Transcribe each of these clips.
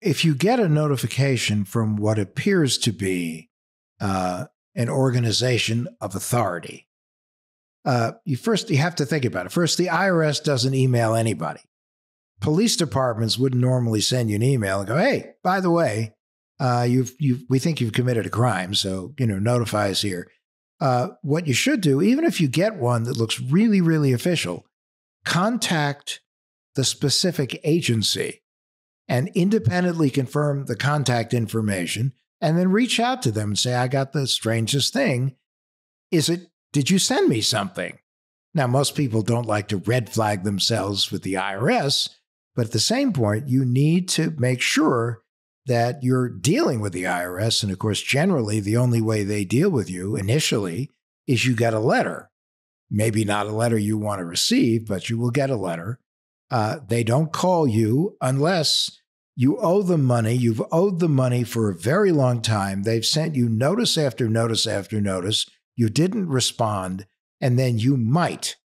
If you get a notification from what appears to be an organization of authority, you have to think about it. First, the IRS doesn't email anybody. Police departments wouldn't normally send you an email and go, "Hey, by the way, we think you've committed a crime, so notify us here." What you should do, even if you get one that looks really, really official, contact the specific agency and independently confirm the contact information, and then reach out to them and say, "I got the strangest thing. Did you send me something?" Now, most people don't like to red flag themselves with the IRS, but at the same point, you need to make sure that you're dealing with the IRS. And of course, generally, the only way they deal with you initially is you get a letter. Maybe not a letter you want to receive, but you will get a letter. They don't call you unless you owe them money. You've owed them money for a very long time. They've sent you notice after notice after notice. You didn't respond, and then you might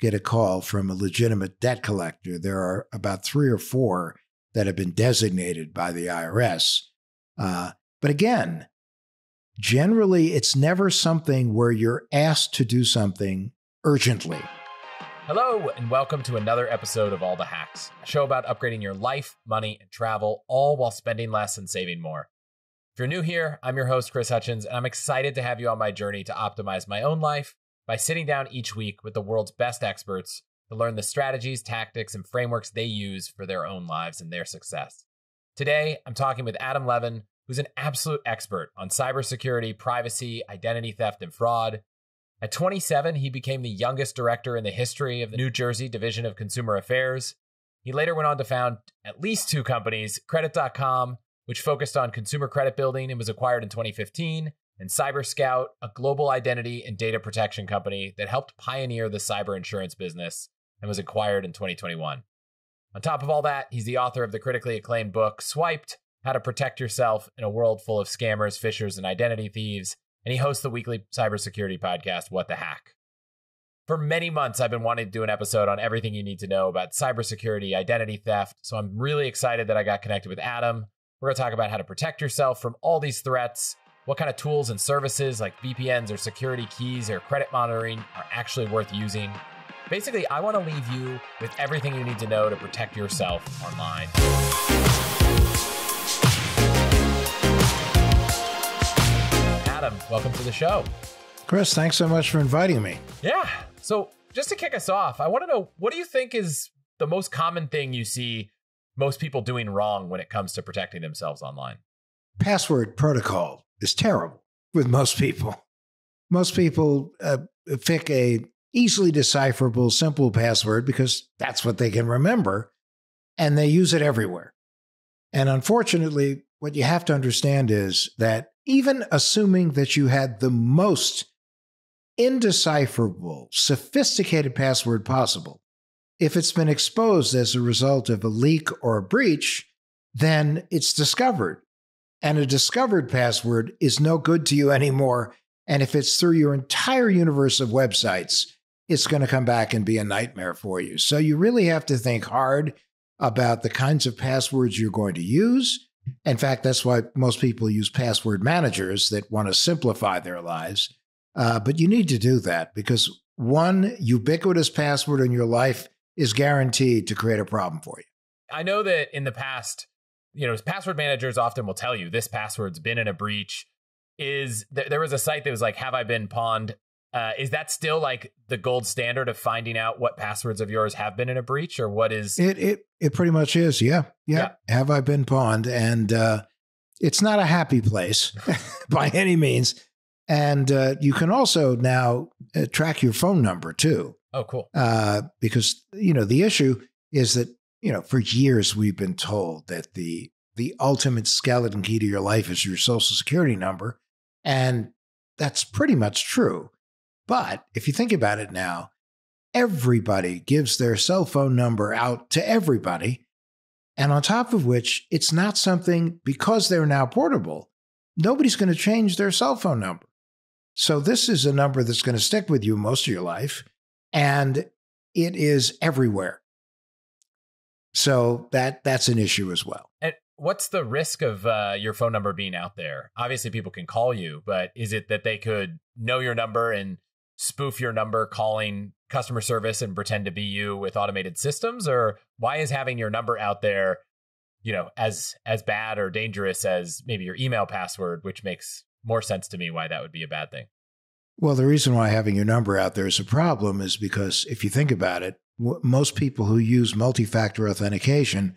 get a call from a legitimate debt collector. There are about 3 or 4 that have been designated by the IRS. But again, generally, it's never something where you're asked to do something urgently. Hello, and welcome to another episode of All The Hacks, a show about upgrading your life, money, and travel, all while spending less and saving more. If you're new here, I'm your host, Chris Hutchins, and I'm excited to have you on my journey to optimize my own life by sitting down each week with the world's best experts to learn the strategies, tactics, and frameworks they use for their own lives and their success. Today, I'm talking with Adam Levin, who's an absolute expert on cybersecurity, privacy, identity theft, and fraud. At 27, he became the youngest director in the history of the New Jersey Division of Consumer Affairs. He later went on to found at least 2 companies, Credit.com, which focused on consumer credit building and was acquired in 2015, and CyberScout, a global identity and data protection company that helped pioneer the cyber insurance business and was acquired in 2021. On top of all that, he's the author of the critically acclaimed book, Swiped, How to Protect Yourself in a World Full of Scammers, Fishers, and Identity Thieves, and he hosts the weekly cybersecurity podcast, What the Hack. For many months, I've been wanting to do an episode on everything you need to know about cybersecurity, identity theft, so I'm really excited that I got connected with Adam. We're going to talk about how to protect yourself from all these threats, what kind of tools and services like VPNs or security keys or credit monitoring are actually worth using. Basically, I want to leave you with everything you need to know to protect yourself online. Adam, welcome to the show. Chris, thanks so much for inviting me. Yeah. So just to kick us off, I want to know, what do you think is the most common thing you see most people doing wrong when it comes to protecting themselves online? Password protocol is terrible with most people. Most people pick a easily decipherable, simple password because that's what they can remember, and they use it everywhere. And unfortunately, what you have to understand is that even assuming that you had the most indecipherable, sophisticated password possible, if it's been exposed as a result of a leak or a breach, then it's discovered. And a discovered password is no good to you anymore. And if it's through your entire universe of websites, it's going to come back and be a nightmare for you. So you really have to think hard about the kinds of passwords you're going to use. In fact, that's why most people use password managers that want to simplify their lives. But you need to do that because one ubiquitous password in your life is guaranteed to create a problem for you. I know that in the past, password managers often will tell you this password's been in a breach. There was a site that was like, "Have I Been Pwned?" Is that still like the gold standard of finding out what passwords of yours have been in a breach, or what is it? It pretty much is. Yeah. Have I Been Pwned? And it's not a happy place by any means. And you can also now track your phone number too. Oh, cool. Because, the issue is that, for years we've been told that the ultimate skeleton key to your life is your Social Security number. And that's pretty much true. But if you think about it now, everybody gives their cell phone number out to everybody. And on top of which, it's not something, because they're now portable, nobody's going to change their cell phone number. So this is a number that's going to stick with you most of your life. And it is everywhere. So that's an issue as well. And What's the risk of your phone number being out there? Obviously, people can call you, but is it that they could know your number and spoof your number calling customer service and pretend to be you with automated systems? Or why is having your number out there, you know, as bad or dangerous as maybe your email password, which makes more sense to me why that would be a bad thing? Well, the reason why having your number out there is a problem is because if you think about it, most people who use multi-factor authentication,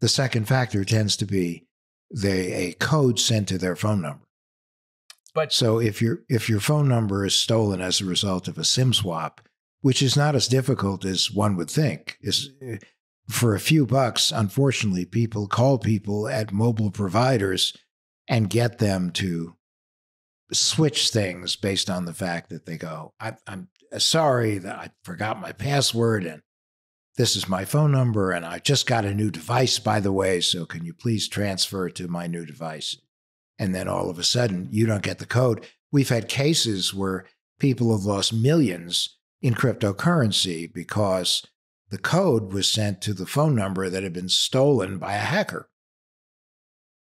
the second factor tends to be a code sent to their phone number. But so if your phone number is stolen as a result of a SIM swap, which is not as difficult as one would think, is for a few bucks, unfortunately, people call people at mobile providers and get them to switch things based on the fact that they go, I'm sorry that I forgot my password and this is my phone number, and I just got a new device, by the way, so can you please transfer to my new device? And then all of a sudden, you don't get the code. We've had cases where people have lost millions in cryptocurrency because the code was sent to the phone number that had been stolen by a hacker.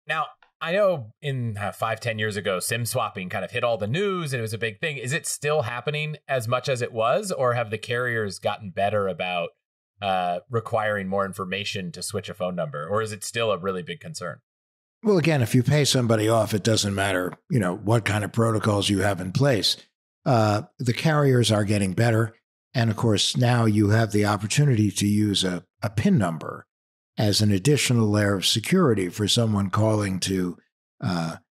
Now, I know in 5-10 years ago, SIM swapping kind of hit all the news and it was a big thing. Is it still happening as much as it was, or have the carriers gotten better about requiring more information to switch a phone number, or is it still a really big concern? Well, again, if you pay somebody off, it doesn't matter, you know, what kind of protocols you have in place. The carriers are getting better. And of course, now you have the opportunity to use a PIN number as an additional layer of security for someone calling to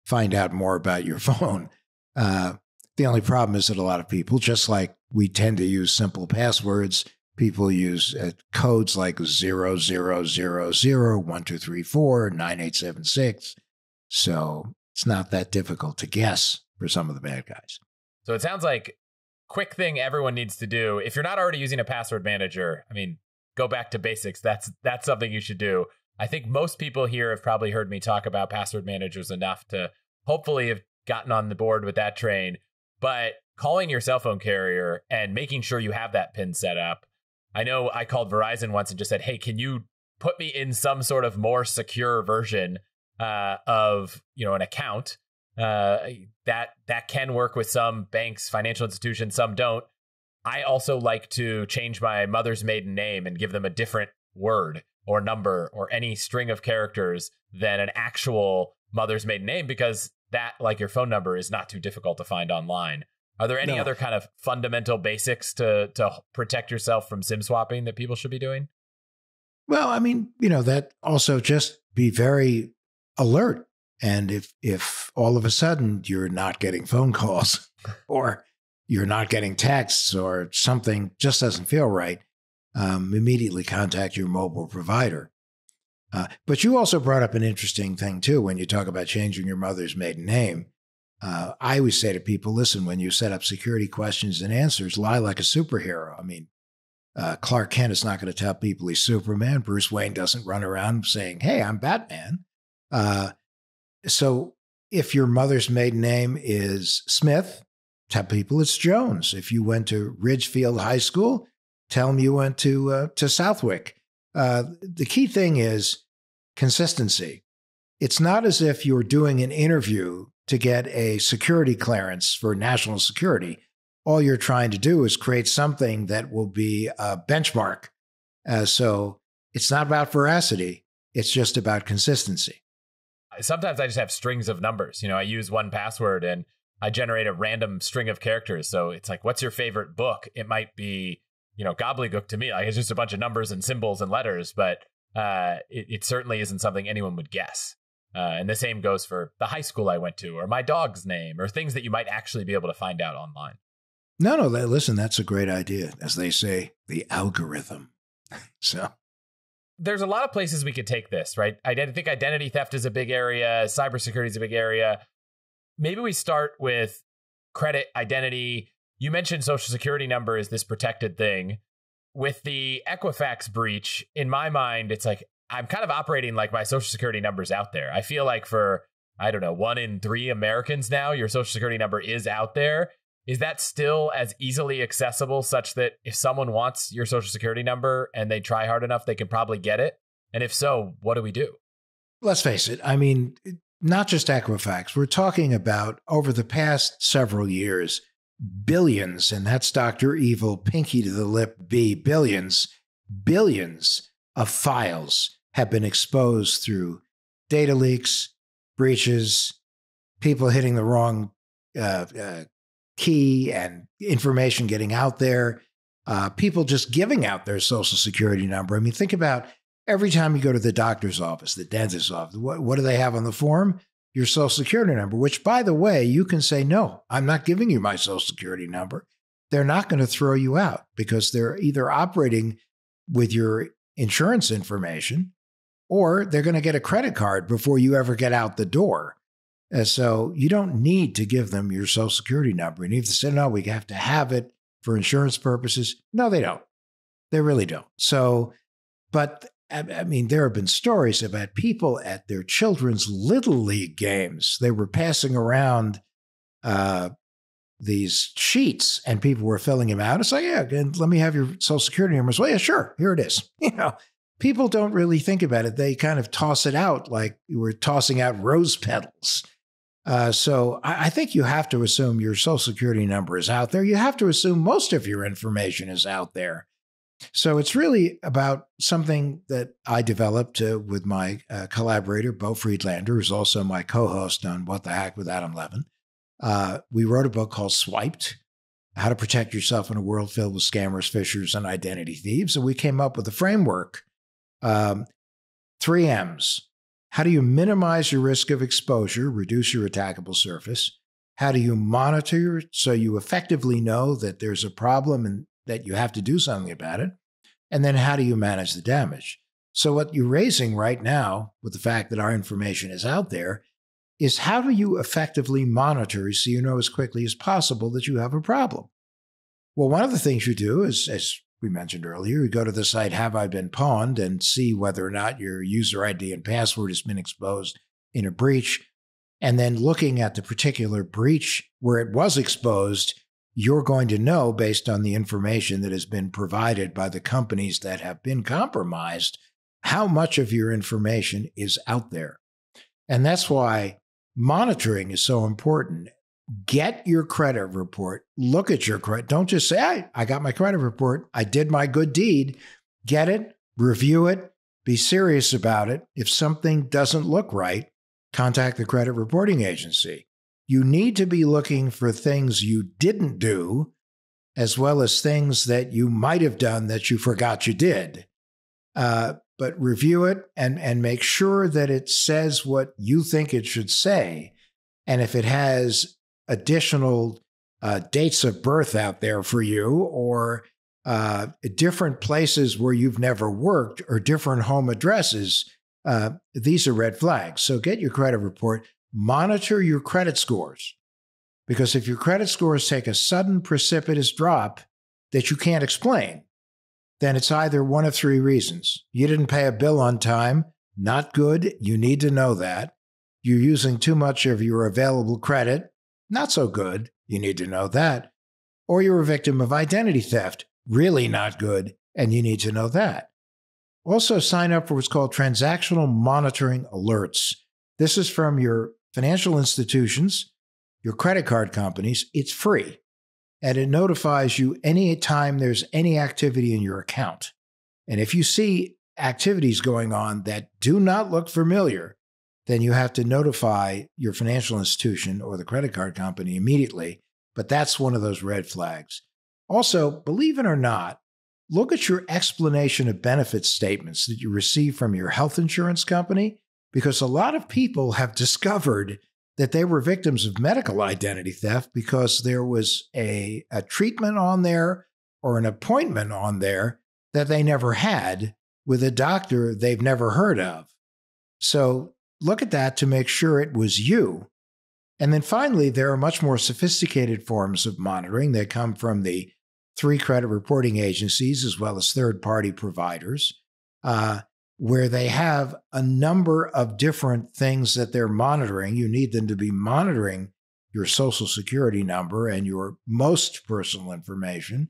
find out more about your phone. The only problem is that a lot of people, just like we tend to use simple passwords, people use codes like 000012349876. So it's not that difficult to guess for some of the bad guys. So it sounds like quick thing everyone needs to do. If you're not already using a password manager, I mean, go back to basics. That's something you should do. I think most people here have probably heard me talk about password managers enough to hopefully have gotten on the board with that train. But calling your cell phone carrier and making sure you have that PIN set up. I know I called Verizon once and just said, hey, can you put me in some sort of more secure version of, you know, an account that can work with some banks, financial institutions, some don't. I also like to change my mother's maiden name and give them a different word or number or any string of characters than an actual mother's maiden name, because that, like your phone number, is not too difficult to find online. Are there any other kind of fundamental basics to protect yourself from SIM swapping that people should be doing? Well, I mean, you know, that also just be very alert. And if all of a sudden you're not getting phone calls or you're not getting texts or something just doesn't feel right, immediately contact your mobile provider. But you also brought up an interesting thing, too, when you talk about changing your mother's maiden name. I always say to people, listen, when you set up security questions and answers, lie like a superhero. I mean, Clark Kent is not going to tell people he's Superman. Bruce Wayne doesn't run around saying, hey, I'm Batman. So if your mother's maiden name is Smith, tell people it's Jones. If you went to Ridgefield High School, tell them you went to Southwick. The key thing is consistency. It's not as if you're doing an interview to get a security clearance for national security. All you're trying to do is create something that will be a benchmark. So it's not about veracity. It's just about consistency. Sometimes I just have strings of numbers. You know, I use 1Password and I generate a random string of characters. So it's like, what's your favorite book? It might be, you know, gobbledygook to me. Like, it's just a bunch of numbers and symbols and letters, but it certainly isn't something anyone would guess. And the same goes for the high school I went to, or my dog's name, or things that you might actually be able to find out online. No, listen, that's a great idea. As they say, the algorithm. So there's a lot of places we could take this, right? I think identity theft is a big area. Cybersecurity is a big area. Maybe we start with credit, identity. You mentioned Social Security number is this protected thing. With the Equifax breach, in my mind, it's like, I'm kind of operating like my Social Security number's out there. I feel like for, I don't know, 1 in 3 Americans now, your Social Security number is out there. Is that still as easily accessible such that if someone wants your Social Security number and they try hard enough, they can probably get it? And if so, what do we do? let's face it, I mean, not just Equifax. We're talking about, over the past several years, billions, and that's Dr. Evil, pinky to the lip, billions of files have been exposed through data leaks, breaches, people hitting the wrong key and information getting out there, people just giving out their Social Security number. I mean, think about every time you go to the doctor's office, the dentist's office, what do they have on the form? Your Social Security number, which, by the way, you can say, no, I'm not giving you my Social Security number. They're not going to throw you out because they're either operating with your insurance information or they're going to get a credit card before you ever get out the door. And so you don't need to give them your Social Security number. And if they say, no, we have to have it for insurance purposes, no, they don't. They really don't. So, but I mean, there have been stories about people at their children's little league games. They were passing around these sheets, and people were filling them out. It's like, yeah, and let me have your Social Security number. Well, yeah, sure, here it is. You know, people don't really think about it. They kind of toss it out like you were tossing out rose petals. So I think you have to assume your Social Security number is out there. You have to assume most of your information is out there. So it's really about something that I developed with my collaborator, Beau Friedlander, who's also my co-host on What the Hack with Adam Levin. We wrote a book called Swiped, How to Protect Yourself in a World Filled with Scammers, Fishers, and Identity Thieves. And we came up with a framework, 3 M's. How do you minimize your risk of exposure, reduce your attackable surface? How do you monitor so you effectively know that there's a problem and that you have to do something about it? And then how do you manage the damage? So what you're raising right now with the fact that our information is out there is, how do you effectively monitor so you know as quickly as possible that you have a problem? Well, one of the things you do is, as we mentioned earlier, you go to the site Have I Been Pwned and see whether or not your user ID and password has been exposed in a breach. And then looking at the particular breach where it was exposed, you're going to know, based on the information that has been provided by the companies that have been compromised, how much of your information is out there. And that's why monitoring is so important. Get your credit report. Look at your credit. Don't just say, hey, I got my credit report. I did my good deed. Get it, review it, be serious about it. If something doesn't look right, contact the credit reporting agency. You need to be looking for things you didn't do, as well as things that you might have done that you forgot you did. But review it and make sure that it says what you think it should say. And if it has additional dates of birth out there for you, or different places where you've never worked, or different home addresses, these are red flags. So get your credit report. Monitor your credit scores, because if your credit scores take a sudden precipitous drop that you can't explain, then it's either one of three reasons. You didn't pay a bill on time, not good, you need to know that. You're using too much of your available credit, not so good, you need to know that. Or you're a victim of identity theft, really not good, and you need to know that. Also, sign up for what's called transactional monitoring alerts. This is from your financial institutions, your credit card companies. It's free, and it notifies you any time there's any activity in your account. And if you see activities going on that do not look familiar, then you have to notify your financial institution or the credit card company immediately. But that's one of those red flags. Also, believe it or not, look at your explanation of benefits statements that you receive from your health insurance company, because a lot of people have discovered that they were victims of medical identity theft because there was a treatment on there or an appointment on there that they never had with a doctor they've never heard of. So look at that to make sure it was you. And then finally, there are much more sophisticated forms of monitoring. They come from the 3 credit reporting agencies as well as third-party providers, where they have a number of different things that they're monitoring. You need them to be monitoring your Social Security number and your most personal information.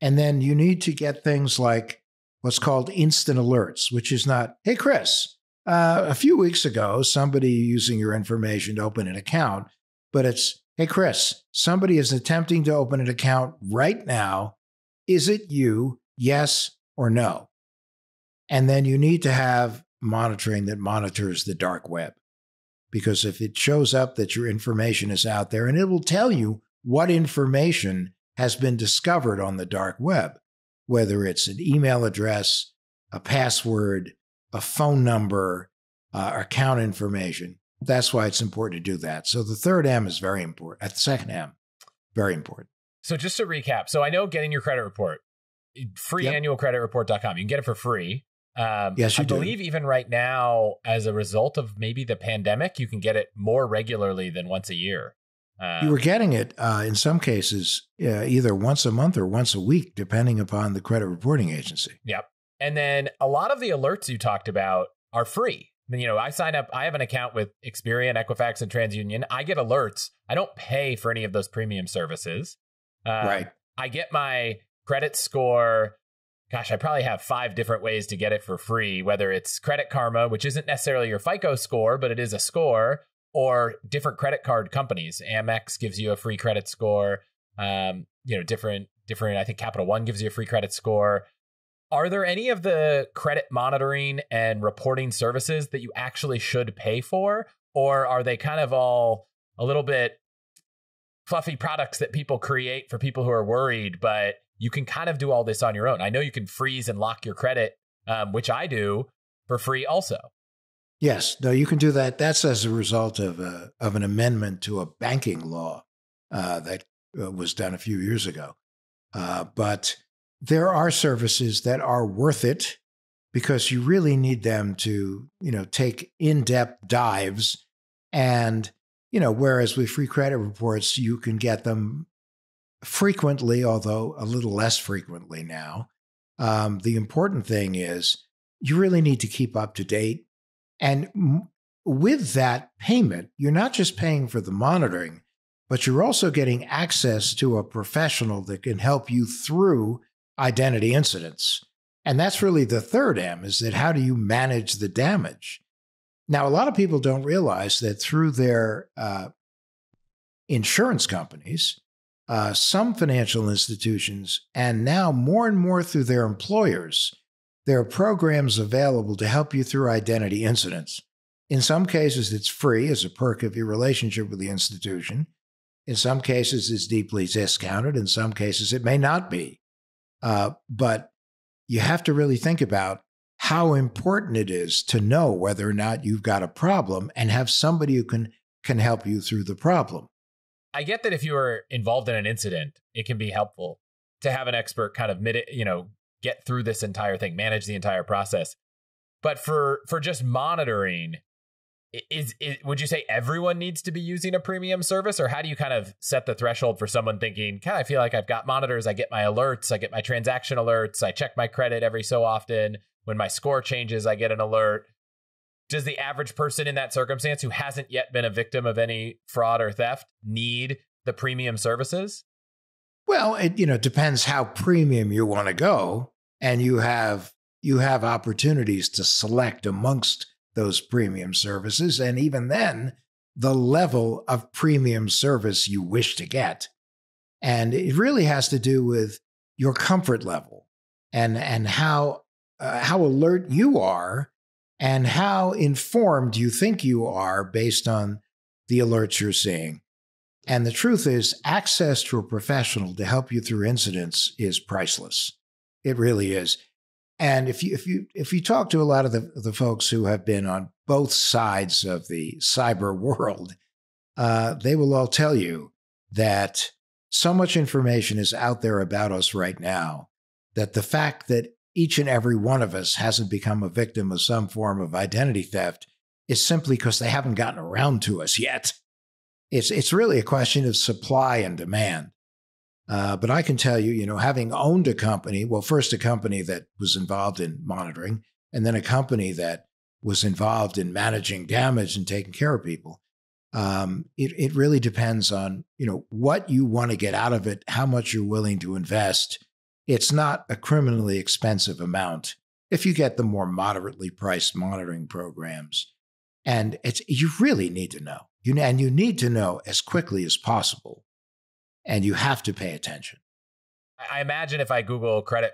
And then you need to get things like what's called instant alerts, which is not, hey, Chris, A few weeks ago, somebody using your information to open an account, but it's, hey, Chris, somebody is attempting to open an account right now. Is it you? Yes or no? And then you need to have monitoring that monitors the dark web, because if it shows up that your information is out there, and it will tell you what information has been discovered on the dark web, whether it's an email address, a password, a phone number, account information. That's why it's important to do that. So the third M is very important. The second M, very important. So just to recap, so I know getting your credit report, free annualcreditreport.com, you can get it for free. Yes, I believe even right now, as a result of maybe the pandemic, you can get it more regularly than once a year. You were getting it in some cases either once a month or once a week, depending upon the credit reporting agency. Yep. And then a lot of the alerts you talked about are free. You know, I sign up, I have an account with Experian, Equifax, and TransUnion. I get alerts. I don't pay for any of those premium services. Right. I get my credit score. Gosh, I probably have 5 different ways to get it for free, whether it's Credit Karma, which isn't necessarily your FICO score, but it is a score, or different credit card companies. Amex gives you a free credit score. You know, different, I think Capital One gives you a free credit score. Are there any of the credit monitoring and reporting services that you actually should pay for? Or are they kind of all a little bit fluffy products that people create for people who are worried, but you can kind of do all this on your own? I know you can freeze and lock your credit, which I do for free also. Yes, no, you can do that. That's as a result of an amendment to a banking law that was done a few years ago. But there are services that are worth it because you really need them to, you know, take in-depth dives. And, you know, whereas with free credit reports, you can get them frequently, although a little less frequently now. The important thing is you really need to keep up to date. And with that payment, you're not just paying for the monitoring, but you're also getting access to a professional that can help you through identity incidents. And that's really the third M, is that how do you manage the damage? Now, a lot of people don't realize that through their insurance companies, some financial institutions, and now more and more through their employers, there are programs available to help you through identity incidents. In some cases, it's free as a perk of your relationship with the institution. In some cases, it's deeply discounted. In some cases, it may not be. But you have to really think about how important it is to know whether or not you've got a problem and have somebody who can help you through the problem. I get that if you are involved in an incident, it can be helpful to have an expert kind of get through this entire thing, manage the entire process. But for just monitoring, would you say everyone needs to be using a premium service? Or how do you kind of set the threshold for someone thinking, God, I feel like I've got monitors, I get my alerts, I get my transaction alerts, I check my credit every so often. When my score changes, I get an alert. Does the average person in that circumstance who hasn't yet been a victim of any fraud or theft need the premium services? Well, it depends how premium you want to go, and you have opportunities to select amongst those premium services, and even then, the level of premium service you wish to get. And it really has to do with your comfort level and how alert you are and how informed you think you are based on the alerts you're seeing. And the truth is, access to a professional to help you through incidents is priceless. It really is. And if you talk to a lot of the folks who have been on both sides of the cyber world, they will all tell you that so much information is out there about us right now that the fact that each and every one of us hasn't become a victim of some form of identity theft is simply because they haven't gotten around to us yet. It's really a question of supply and demand. But I can tell you, having owned a company, well, first a company that was involved in monitoring, and then a company that was involved in managing damage and taking care of people, it really depends on, what you want to get out of it, how much you're willing to invest. It's not a criminally expensive amount if you get the more moderately priced monitoring programs. And you really need to know. You need to know as quickly as possible. And you have to pay attention. I imagine if I Google credit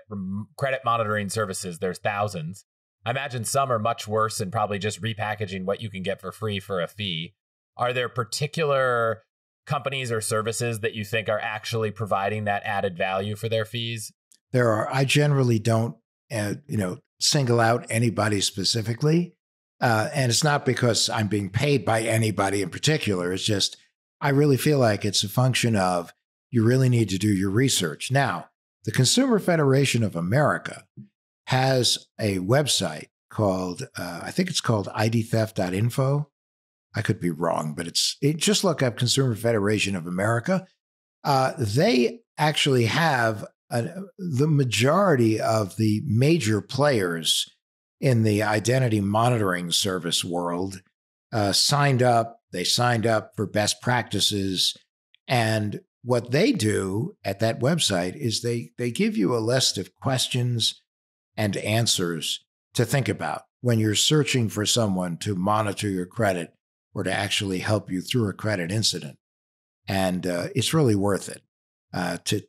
monitoring services, there's thousands. I imagine some are much worse and probably just repackaging what you can get for free for a fee. Are there particular companies or services that you think are actually providing that added value for their fees? There are. I generally don't, single out anybody specifically. And it's not because I'm being paid by anybody in particular. It's just, I really feel like it's a function of you really need to do your research. Now, the Consumer Federation of America has a website called, I think it's called idtheft.info. I could be wrong, but just look up Consumer Federation of America. They actually have the majority of the major players in the identity monitoring service world signed up. They signed up for best practices. And what they do at that website is they give you a list of questions and answers to think about when you're searching for someone to monitor your credit or to actually help you through a credit incident. And it's really worth it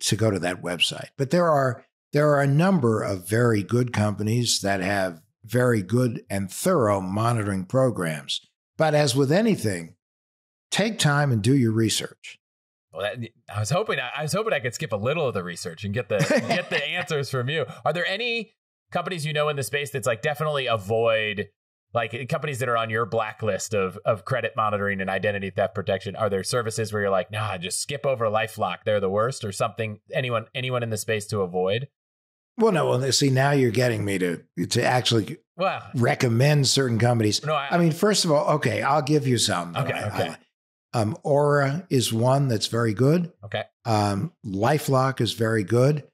to go to that website. But there are a number of very good companies that have very good and thorough monitoring programs. But as with anything, take time and do your research. Well, I was hoping I could skip a little of the research and get the get the answers from you. Are there any companies in the space that's like definitely avoid, like companies that are on your blacklist of credit monitoring and identity theft protection? Are there services where you're like, nah, just skip over LifeLock, they're the worst, or something? Anyone in the space to avoid? Well, no. Well, see, now you're getting me to actually recommend certain companies. No, I mean, first of all, okay, I'll give you some. Okay. Aura is one that's very good. Okay. LifeLock is very good.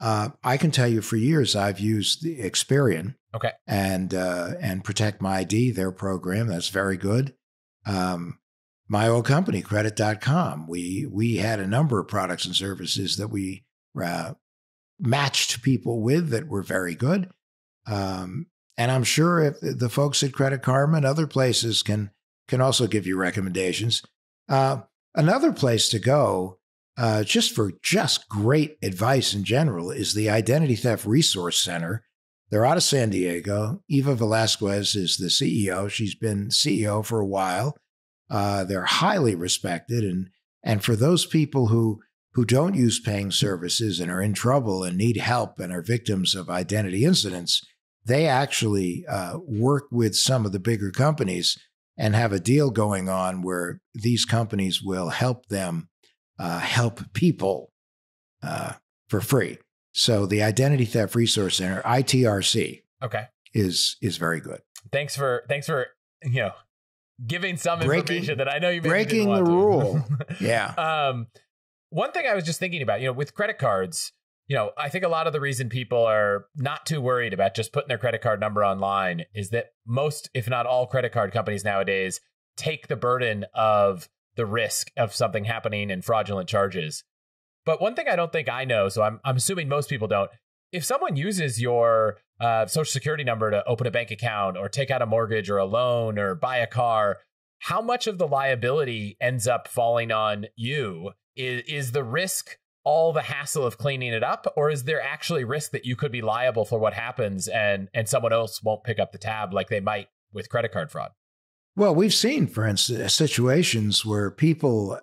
I can tell you for years I've used the Experian. Okay. And Protect My ID, their program, that's very good. My old company, Credit.com, we had a number of products and services that we matched people with that were very good. And I'm sure if the folks at Credit Karma and other places can also give you recommendations. Another place to go just for great advice in general is the Identity Theft Resource Center. They're out of San Diego. Eva Velazquez is the CEO. She's been CEO for a while. They're highly respected. And for those people who don't use paying services and are in trouble and need help and are victims of identity incidents, they actually work with some of the bigger companies and have a deal going on where these companies will help them help people for free. So the Identity Theft Resource Center, ITRC, okay, is very good. Thanks for giving some information that I know you breaking the rule. Yeah. One thing I was just thinking about, with credit cards, I think a lot of the reason people are not too worried about just putting their credit card number online is that most, if not all, credit card companies nowadays take the burden of the risk of something happening and fraudulent charges. But one thing I don't think I know, so I'm assuming most people don't, if someone uses your Social Security number to open a bank account or take out a mortgage or a loan or buy a car, how much of the liability ends up falling on you? Is the risk all the hassle of cleaning it up, or is there actually risk that you could be liable for what happens and someone else won't pick up the tab like they might with credit card fraud? Well, we've seen, for instance, situations where people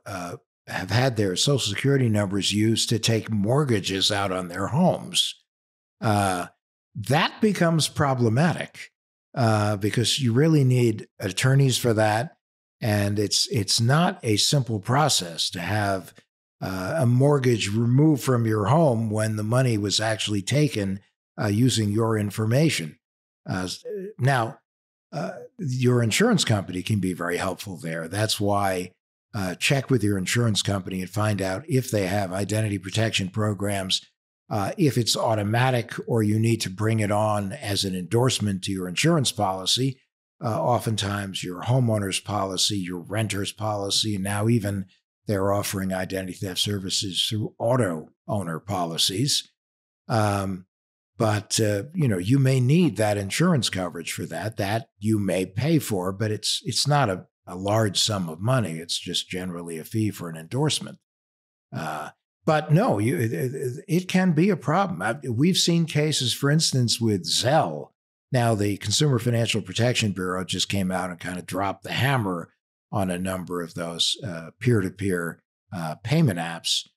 have had their Social Security numbers used to take mortgages out on their homes. That becomes problematic because you really need attorneys for that. And it's not a simple process to have a mortgage removed from your home when the money was actually taken using your information. Now, your insurance company can be very helpful there. That's why check with your insurance company and find out if they have identity protection programs, if it's automatic or you need to bring it on as an endorsement to your insurance policy. Oftentimes your homeowner's policy, your renter's policy, and now even they're offering identity theft services through auto owner policies. But, you may need that insurance coverage for that you may pay for, but it's not a large sum of money. It's just generally a fee for an endorsement. But no, it can be a problem. We've seen cases, for instance, with Zelle. Now, the Consumer Financial Protection Bureau just came out and kind of dropped the hammer on a number of those peer-to-peer payment apps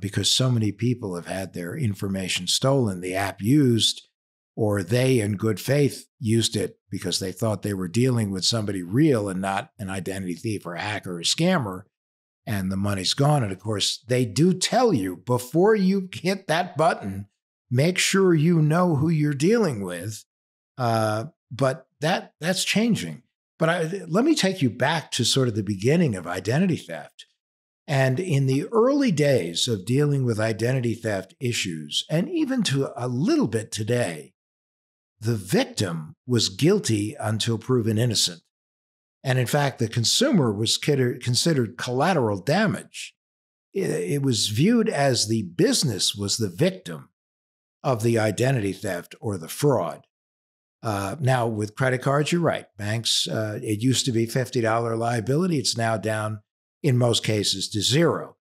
because so many people have had their information stolen, the app used, or they in good faith used it because they thought they were dealing with somebody real and not an identity thief or a hacker or a scammer. And the money's gone. And of course, they do tell you before you hit that button, make sure you know who you're dealing with. But that's changing. But let me take you back to sort of the beginning of identity theft. And in the early days of dealing with identity theft issues, and even to a little bit today, the victim was guilty until proven innocent. And in fact, the consumer was considered collateral damage. It was viewed as the business was the victim of the identity theft or the fraud. Now, with credit cards, you're right. Banks, it used to be $50 liability. It's now down, in most cases, to zero.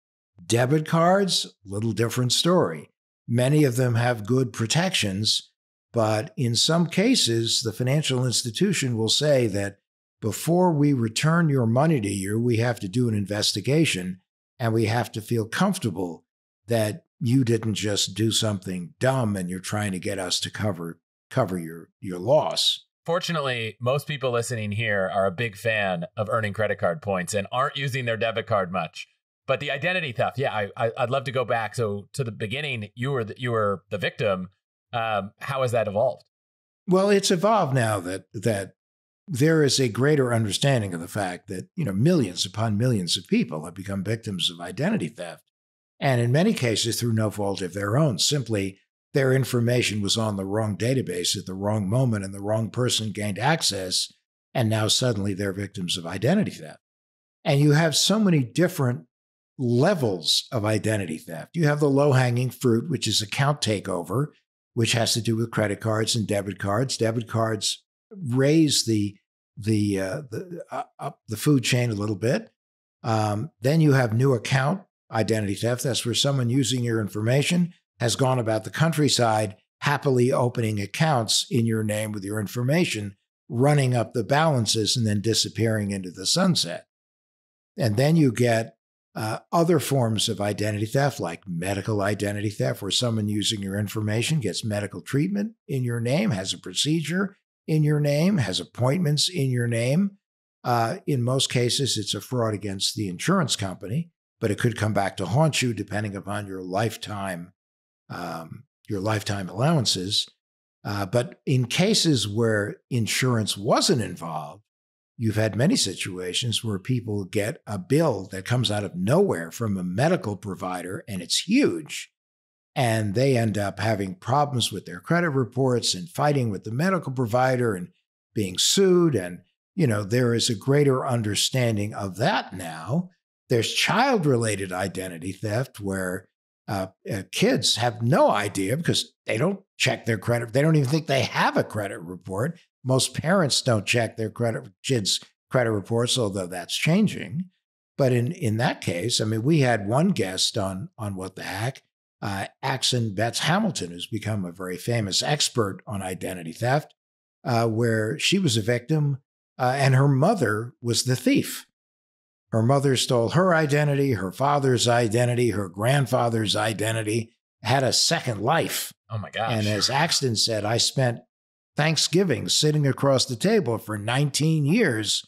Debit cards, little different story. Many of them have good protections, but in some cases, the financial institution will say that before we return your money to you, we have to do an investigation and we have to feel comfortable that you didn't just do something dumb and you're trying to get us to cover your loss. Fortunately, most people listening here are a big fan of earning credit card points and aren't using their debit card much. But the identity theft, yeah, I'd love to go back. So to the beginning, you were the victim. How has that evolved? Well, it's evolved now that there is a greater understanding of the fact that, millions upon millions of people have become victims of identity theft. And in many cases, through no fault of their own, simply their information was on the wrong database at the wrong moment and the wrong person gained access. And now suddenly they're victims of identity theft. And you have so many different levels of identity theft. You have the low-hanging fruit, which is account takeover, which has to do with credit cards and debit cards. Debit cards raise the up the food chain a little bit. Then you have new account identity theft. That's where someone using your information has gone about the countryside, happily opening accounts in your name with your information, running up the balances and then disappearing into the sunset. And then you get other forms of identity theft, like medical identity theft, where someone using your information gets medical treatment in your name, has a procedure in your name, has appointments in your name. In most cases, it's a fraud against the insurance company, but it could come back to haunt you depending upon your lifetime allowances. But in cases where insurance wasn't involved, you've had many situations where people get a bill that comes out of nowhere from a medical provider, and it's huge. And they end up having problems with their credit reports and fighting with the medical provider and being sued. And, there is a greater understanding of that now. There's child-related identity theft where kids have no idea because they don't check their credit. They don't even think they have a credit report. Most parents don't check their kids' credit reports, although that's changing. But in that case, we had one guest on What the Hack, Axon Betts Hamilton, who's become a very famous expert on identity theft, where she was a victim and her mother was the thief. Her mother stole her identity, her father's identity, her grandfather's identity, had a second life. Oh my gosh. And as Axon said, I spent Thanksgiving sitting across the table for 19 years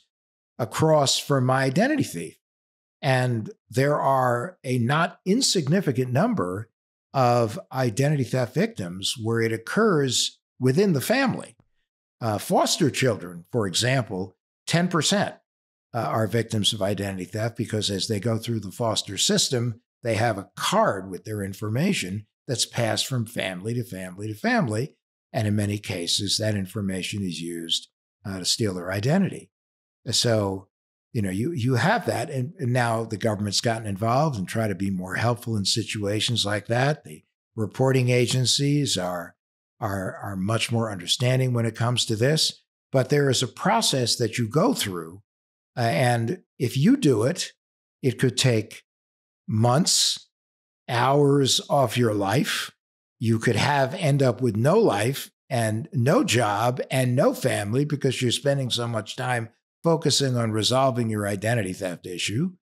across from my identity thief. And there are a not insignificant number of identity theft victims where it occurs within the family. Foster children, for example, 10% are victims of identity theft because as they go through the foster system, they have a card with their information that's passed from family to family to family. And in many cases, that information is used to steal their identity. So, you have that. And now the government's gotten involved and try to be more helpful in situations like that. The reporting agencies are are much more understanding when it comes to this. But there is a process that you go through. And if you do it, it could take months, hours off your life. You could end up with no life and no job and no family because you're spending so much time focusing on resolving your identity theft issue.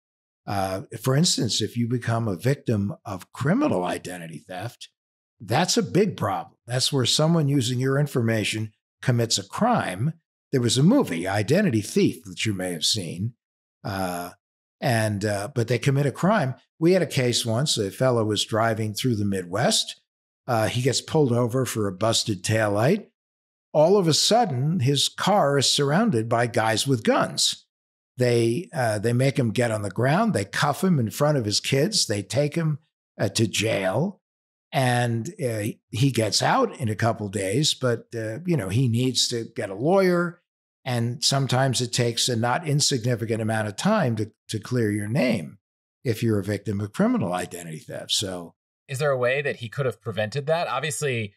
For instance, if you become a victim of criminal identity theft, that's a big problem. That's where someone using your information commits a crime. There was a movie, Identity Thief, that you may have seen, but they commit a crime. We had a case once. A fellow was driving through the Midwest. He gets pulled over for a busted taillight. All of a sudden, his car is surrounded by guys with guns. They make him get on the ground. They cuff him in front of his kids. They take him to jail. And he gets out in a couple days, but he needs to get a lawyer. And sometimes it takes a not insignificant amount of time to clear your name if you're a victim of criminal identity theft. So, is there a way that he could have prevented that? Obviously,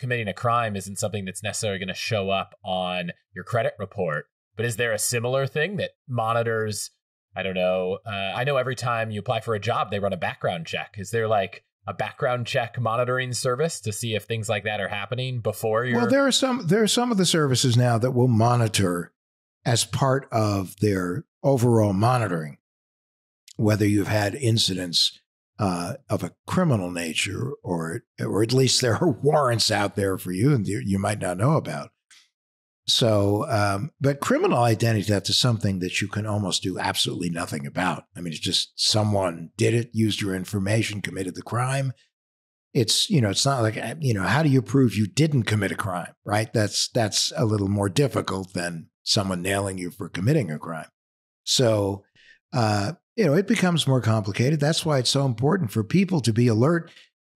committing a crime isn't something that's necessarily going to show up on your credit report. But is there a similar thing that monitors? I don't know. I know every time you apply for a job, they run a background check. Is there a background check monitoring service to see if things like that are happening before you're... Well, there are some of the services now that will monitor as part of their overall monitoring, whether you've had incidents of a criminal nature, or at least there are warrants out there for you and you might not know about. So, but criminal identity theft is something that you can almost do absolutely nothing about. I mean, it's just someone did it, used your information, committed the crime. It's, it's not how do you prove you didn't commit a crime, right? That's a little more difficult than someone nailing you for committing a crime. So, it becomes more complicated. That's why it's so important for people to be alert.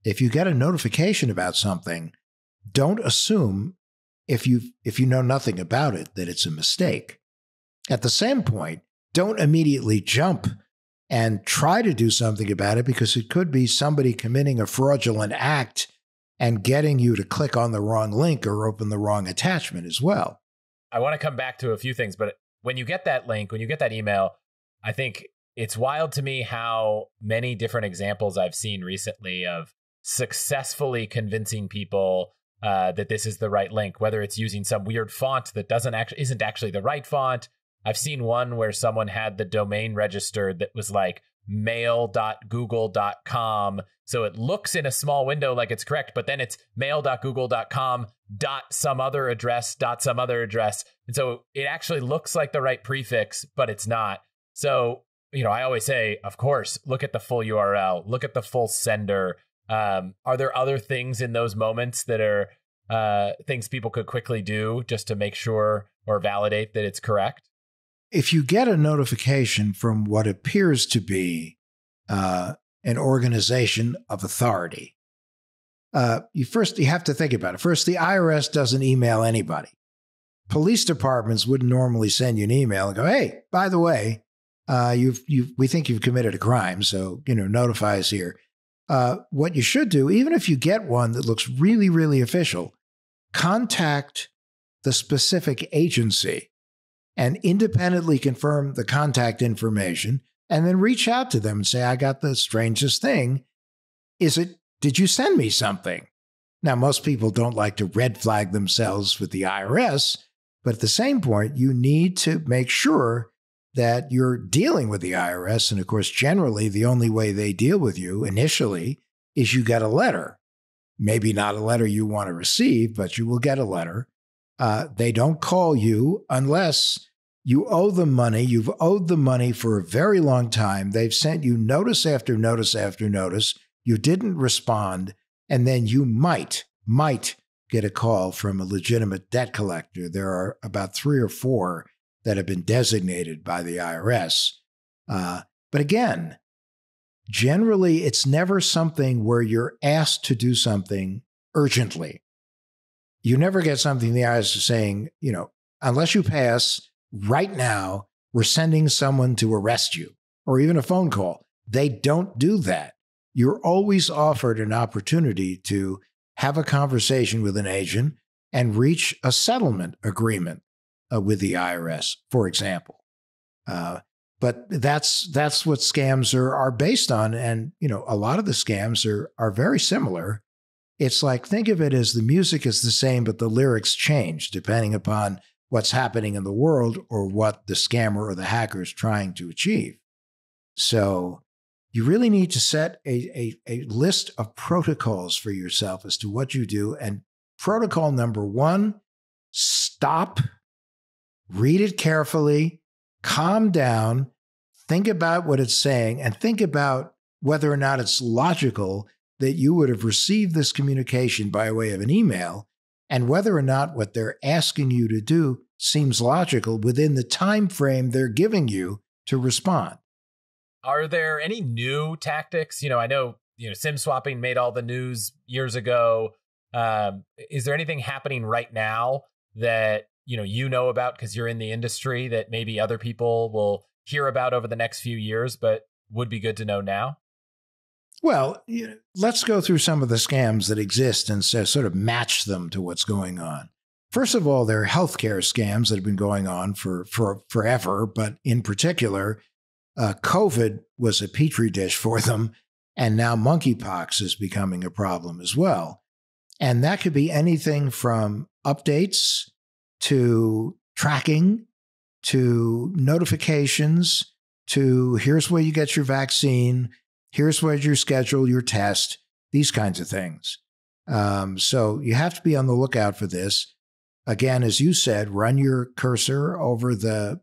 If you get a notification about something, don't assume if you know nothing about it, that it's a mistake. At the same point, don't immediately jump and try to do something about it, because it could be somebody committing a fraudulent act and getting you to click on the wrong link or open the wrong attachment as well. I want to come back to a few things, but when you get that link, when you get that email, I think it's wild to me how many different examples I've seen recently of successfully convincing people that this is the right link, whether it's using some weird font that isn't actually the right font. I've seen one where someone had the domain registered that was like mail.google.com. So it looks in a small window like it's correct, but then it's mail.google.com dot some other address dot some other address. And so it actually looks like the right prefix, but it's not. So, I always say, of course, look at the full URL, look at the full sender. Are there other things in those moments that are things people could quickly do just to make sure or validate that it's correct? If you get a notification from what appears to be an organization of authority, you have to think about it. First, the IRS doesn't email anybody. Police departments wouldn't normally send you an email and go, "Hey, by the way, we think you've committed a crime, so notify us here." What you should do, even if you get one that looks really, really official, contact the specific agency and independently confirm the contact information, and then reach out to them and say, "I got the strangest thing. Did you send me something?" Now, most people don't like to red flag themselves with the IRS, but at the same point, you need to make sure that you're dealing with the IRS. And of course, generally, the only way they deal with you initially is you get a letter. Maybe not a letter you want to receive, but you will get a letter. They don't call you unless you owe them money. You've owed them money for a very long time. They've sent you notice after notice after notice. You didn't respond. And then you might get a call from a legitimate debt collector. There are about 3 or 4 that have been designated by the IRS. But again, generally, it's never something where you're asked to do something urgently. You never get something the IRS is saying, unless you pay us right now, we're sending someone to arrest you, or even a phone call. They don't do that. You're always offered an opportunity to have a conversation with an agent and reach a settlement agreement with the IRS, for example. But that's what scams are based on. And, you know, a lot of the scams are very similar. It's like, think of it as the music is the same, but the lyrics change depending upon what's happening in the world or what the scammer or the hacker is trying to achieve. So you really need to set a list of protocols for yourself as to what you do. And protocol number one, stop, read it carefully, calm down, think about what it's saying, and think about whether or not it's logical that you would have received this communication by way of an email, and whether or not what they're asking you to do seems logical within the time frame they're giving you to respond. Are there any new tactics? You know, I know, you know, SIM swapping made all the news years ago. Is there anything happening right now that you know about because you're in the industry that maybe other people will hear about over the next few years, but would be good to know now? Well, let's go through some of the scams that exist and sort of match them to what's going on. First of all, there are healthcare scams that have been going on for forever, but in particular, COVID was a petri dish for them, and now monkeypox is becoming a problem as well. And that could be anything from updates to tracking, to notifications, to here's where you get your vaccine, here's where you schedule your test, these kinds of things. So you have to be on the lookout for this. Again, as you said, run your cursor over the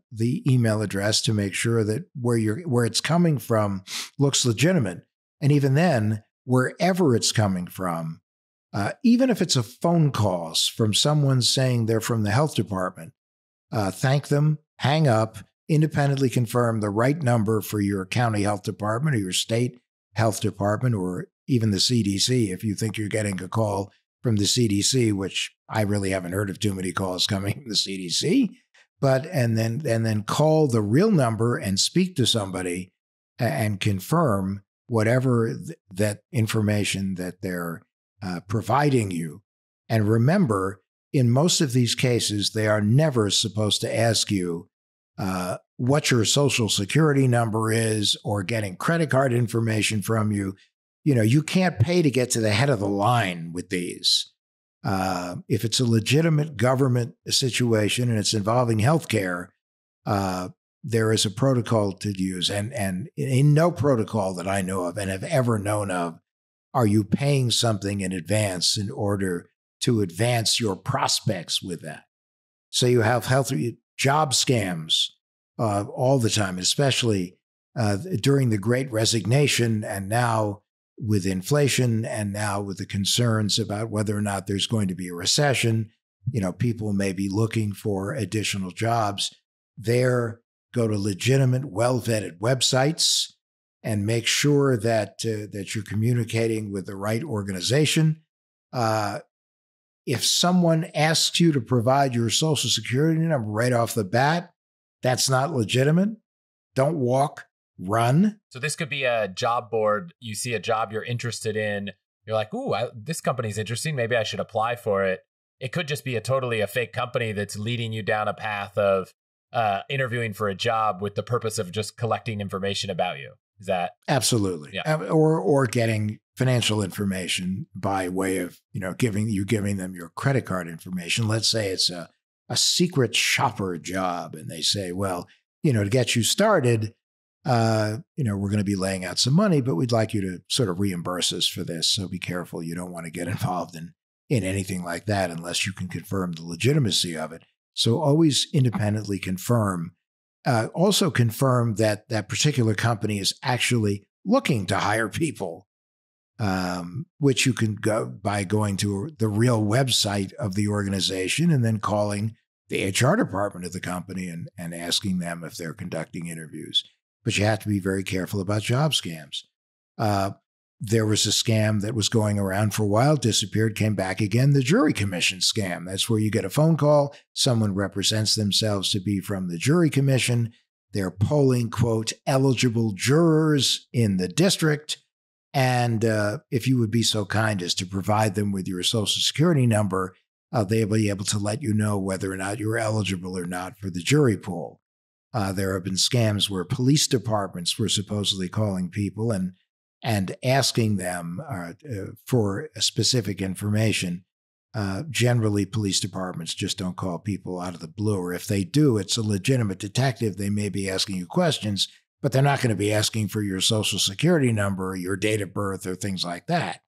email address to make sure that where it's coming from looks legitimate. And even then, wherever it's coming from, even if it's a phone call from someone saying they're from the health department, thank them, hang up, independently confirm the right number for your county health department or your state health department, or even the CDC if you think you're getting a call from the CDC, which I really haven't heard of too many calls coming from the CDC. But and then call the real number and speak to somebody and confirm whatever that information that they're providing you. And remember, in most of these cases, they are never supposed to ask you what your social security number is or getting credit card information from you. You know, you can't pay to get to the head of the line with these. If it's a legitimate government situation and it's involving healthcare, there is a protocol to use. And in no protocol that I know of and have ever known of, are you paying something in advance in order to advance your prospects with that. So you have job scams all the time, especially during the Great Resignation, and now with inflation, and now with the concerns about whether or not there's going to be a recession. You know, people may be looking for additional jobs. There, go to legitimate, well-vetted websites and make sure that that you're communicating with the right organization. If someone asks you to provide your social security number right off the bat, that's not legitimate. Don't walk, run. So this could be a job board. You see a job you're interested in. You're like, ooh, this company's interesting. Maybe I should apply for it. It could just be a totally fake company that's leading you down a path of interviewing for a job with the purpose of just collecting information about you. Is that? Absolutely. Yeah. Or getting financial information by way of, you know, giving them your credit card information. Let's say it's a secret shopper job, and they say, well, you know, to get you started, you know, we're going to be laying out some money, but we'd like you to sort of reimburse us for this. So be careful. You don't want to get involved in anything like that unless you can confirm the legitimacy of it. So always independently confirm. Also confirm that that particular company is actually looking to hire people, which you can go by going to the real website of the organization and then calling the HR department of the company and asking them if they're conducting interviews. But you have to be very careful about job scams. There was a scam that was going around for a while, disappeared, came back again, the jury commission scam. That's where you get a phone call. Someone represents themselves to be from the jury commission. They're polling, quote, eligible jurors in the district. And if you would be so kind as to provide them with your Social Security number, they'll be able to let you know whether or not you're eligible or not for the jury pool. There have been scams where police departments were supposedly calling people and asking them for specific information. Generally, police departments just don't call people out of the blue, or if they do, it's a legitimate detective. They may be asking you questions, but they're not going to be asking for your Social Security number, or your date of birth, or things like that.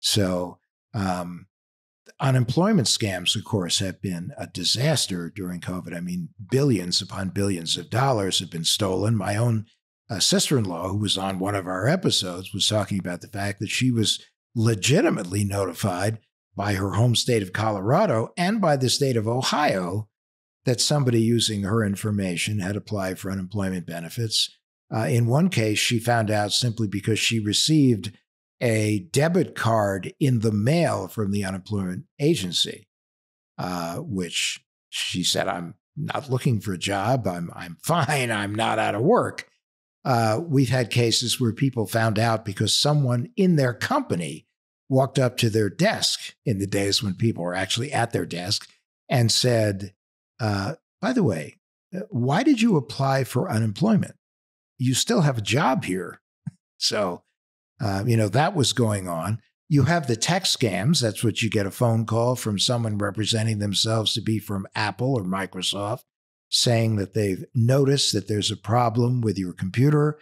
So unemployment scams, of course, have been a disaster during COVID. I mean, billions upon billions of dollars have been stolen. My own sister-in-law, who was on one of our episodes, was talking about the fact that she was legitimately notified by her home state of Colorado and by the state of Ohio that somebody using her information had applied for unemployment benefits. In one case, she found out simply because she received a debit card in the mail from the unemployment agency, which she said, I'm not looking for a job. I'm fine. I'm not out of work. We've had cases where people found out because someone in their company walked up to their desk in the days when people were actually at their desk and said, by the way, why did you apply for unemployment? You still have a job here. So, that was going on. You have the tech scams. That's what you get a phone call from someone representing themselves to be from Apple or Microsoft saying that they've noticed that there's a problem with your computer.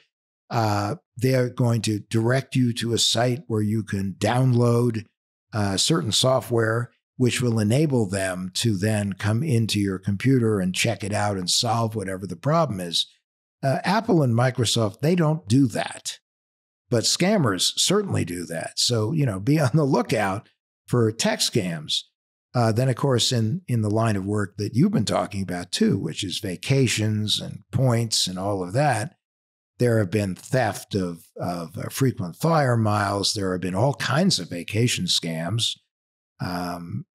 They're going to direct you to a site where you can download certain software, which will enable them to then come into your computer and check it out and solve whatever the problem is. Apple and Microsoft, they don't do that. But scammers certainly do that. So, be on the lookout for tech scams. Then, of course, in the line of work that you've been talking about, too, which is vacations and points and all of that, there have been theft of frequent flyer miles. There have been all kinds of vacation scams,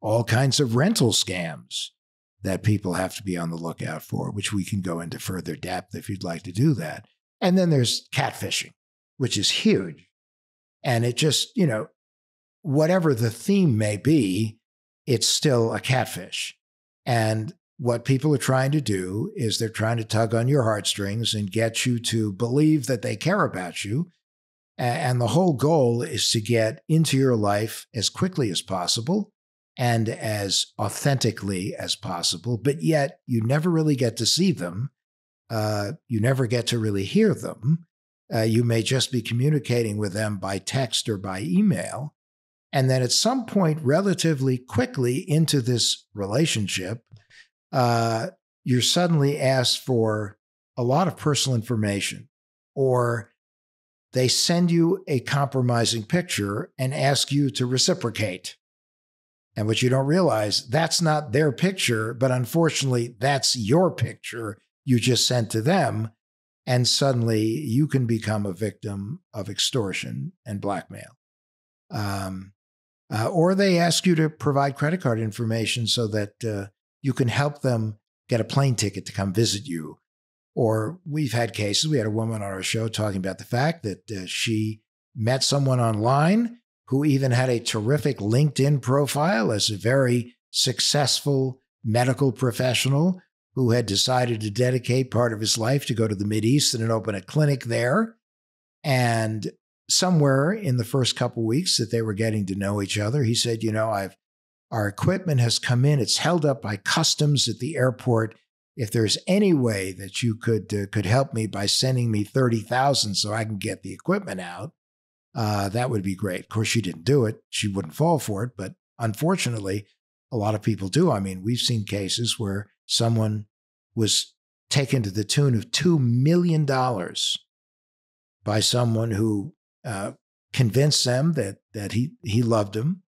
all kinds of rental scams that people have to be on the lookout for, which we can go into further depth if you'd like to do that. And then there's catfishing, which is huge. And it just, whatever the theme may be, it's still a catfish. And what people are trying to do is they're trying to tug on your heartstrings and get you to believe that they care about you. And the whole goal is to get into your life as quickly as possible and as authentically as possible. But yet you never really get to see them. You never get to really hear them. You may just be communicating with them by text or by email. And then at some point, relatively quickly into this relationship, you're suddenly asked for a lot of personal information, or they send you a compromising picture and ask you to reciprocate. And what you don't realize, that's not their picture, but unfortunately, that's your picture you just sent to them. And suddenly you can become a victim of extortion and blackmail. Or they ask you to provide credit card information so that you can help them get a plane ticket to come visit you. Or we've had cases, we had a woman on our show talking about the fact that she met someone online who even had a terrific LinkedIn profile as a very successful medical professional who had decided to dedicate part of his life to go to the Mideast and open a clinic there. And somewhere in the first couple of weeks that they were getting to know each other, he said, our equipment has come in. It's held up by customs at the airport. If there's any way that you could help me by sending me $30,000 so I can get the equipment out, that would be great. Of course, she didn't do it. She wouldn't fall for it. But unfortunately, a lot of people do. I mean, we've seen cases where someone was taken to the tune of $2 million by someone who convinced them that he loved them.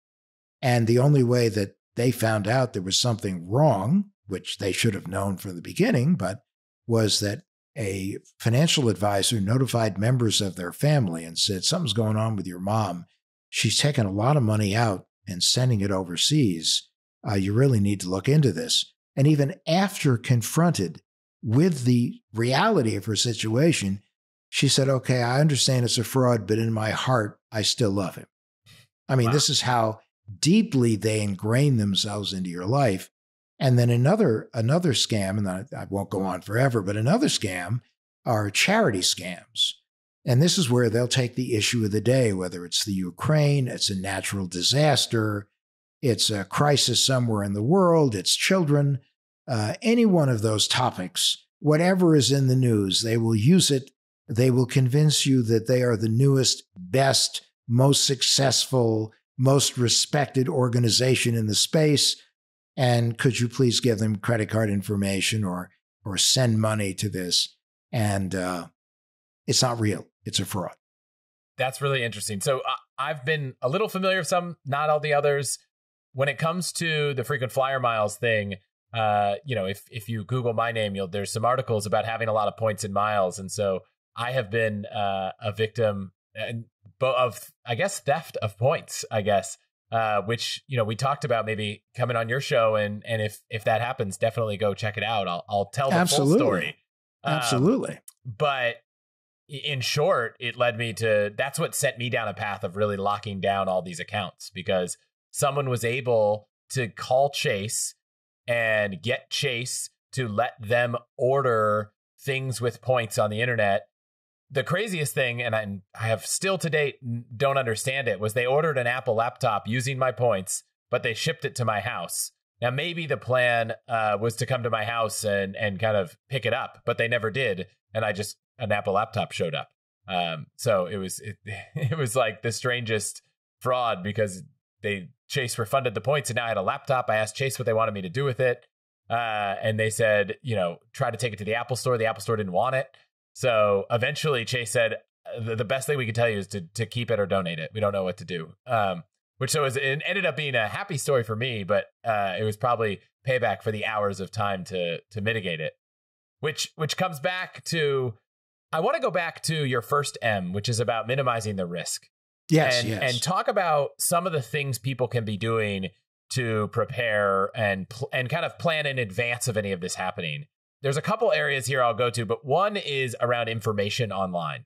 And the only way that they found out there was something wrong, which they should have known from the beginning, but was that a financial advisor notified members of their family and said, something's going on with your mom. She's taking a lot of money out and sending it overseas. You really need to look into this. And even after confronted with the reality of her situation, she said, okay, I understand it's a fraud, but in my heart, I still love him. I mean, This is how deeply they ingrain themselves into your life. And then another scam, and I won't go on forever, but another scam are charity scams. And this is where they'll take the issue of the day, whether it's the Ukraine, it's a natural disaster, it's a crisis somewhere in the world, it's children, any one of those topics, whatever is in the news, they will use it. They will convince you that they are the newest, best, most successful, most respected organization in the space. And could you please give them credit card information or send money to this? And it's not real. It's a fraud. That's really interesting. So I've been a little familiar with some, not all the others. When it comes to the frequent flyer miles thing, if you Google my name, there's some articles about having a lot of points and miles. And so I have been a victim of, I guess, theft of points, I guess, which, we talked about maybe coming on your show. And if that happens, definitely go check it out. I'll tell the full story. Absolutely. But in short, it led me to, that's what sent me down a path of really locking down all these accounts, because someone was able to call Chase and get Chase to let them order things with points on the internet. The craziest thing, and I have still to date don't understand it, was they ordered an Apple laptop using my points, but they shipped it to my house. Now, maybe the plan was to come to my house and kind of pick it up, but they never did. And an Apple laptop showed up. So it was like the strangest fraud, because Chase refunded the points and now I had a laptop. I asked Chase what they wanted me to do with it. And they said, try to take it to the Apple store. The Apple store didn't want it. So eventually Chase said, the best thing we can tell you is to keep it or donate it. We don't know what to do. It ended up being a happy story for me, but it was probably payback for the hours of time to mitigate it. Which comes back to, I want to go back to your first M, which is about minimizing the risk. Yes. And talk about some of the things people can be doing to prepare and kind of plan in advance of any of this happening. There's a couple areas here I'll go to, but one is around information online.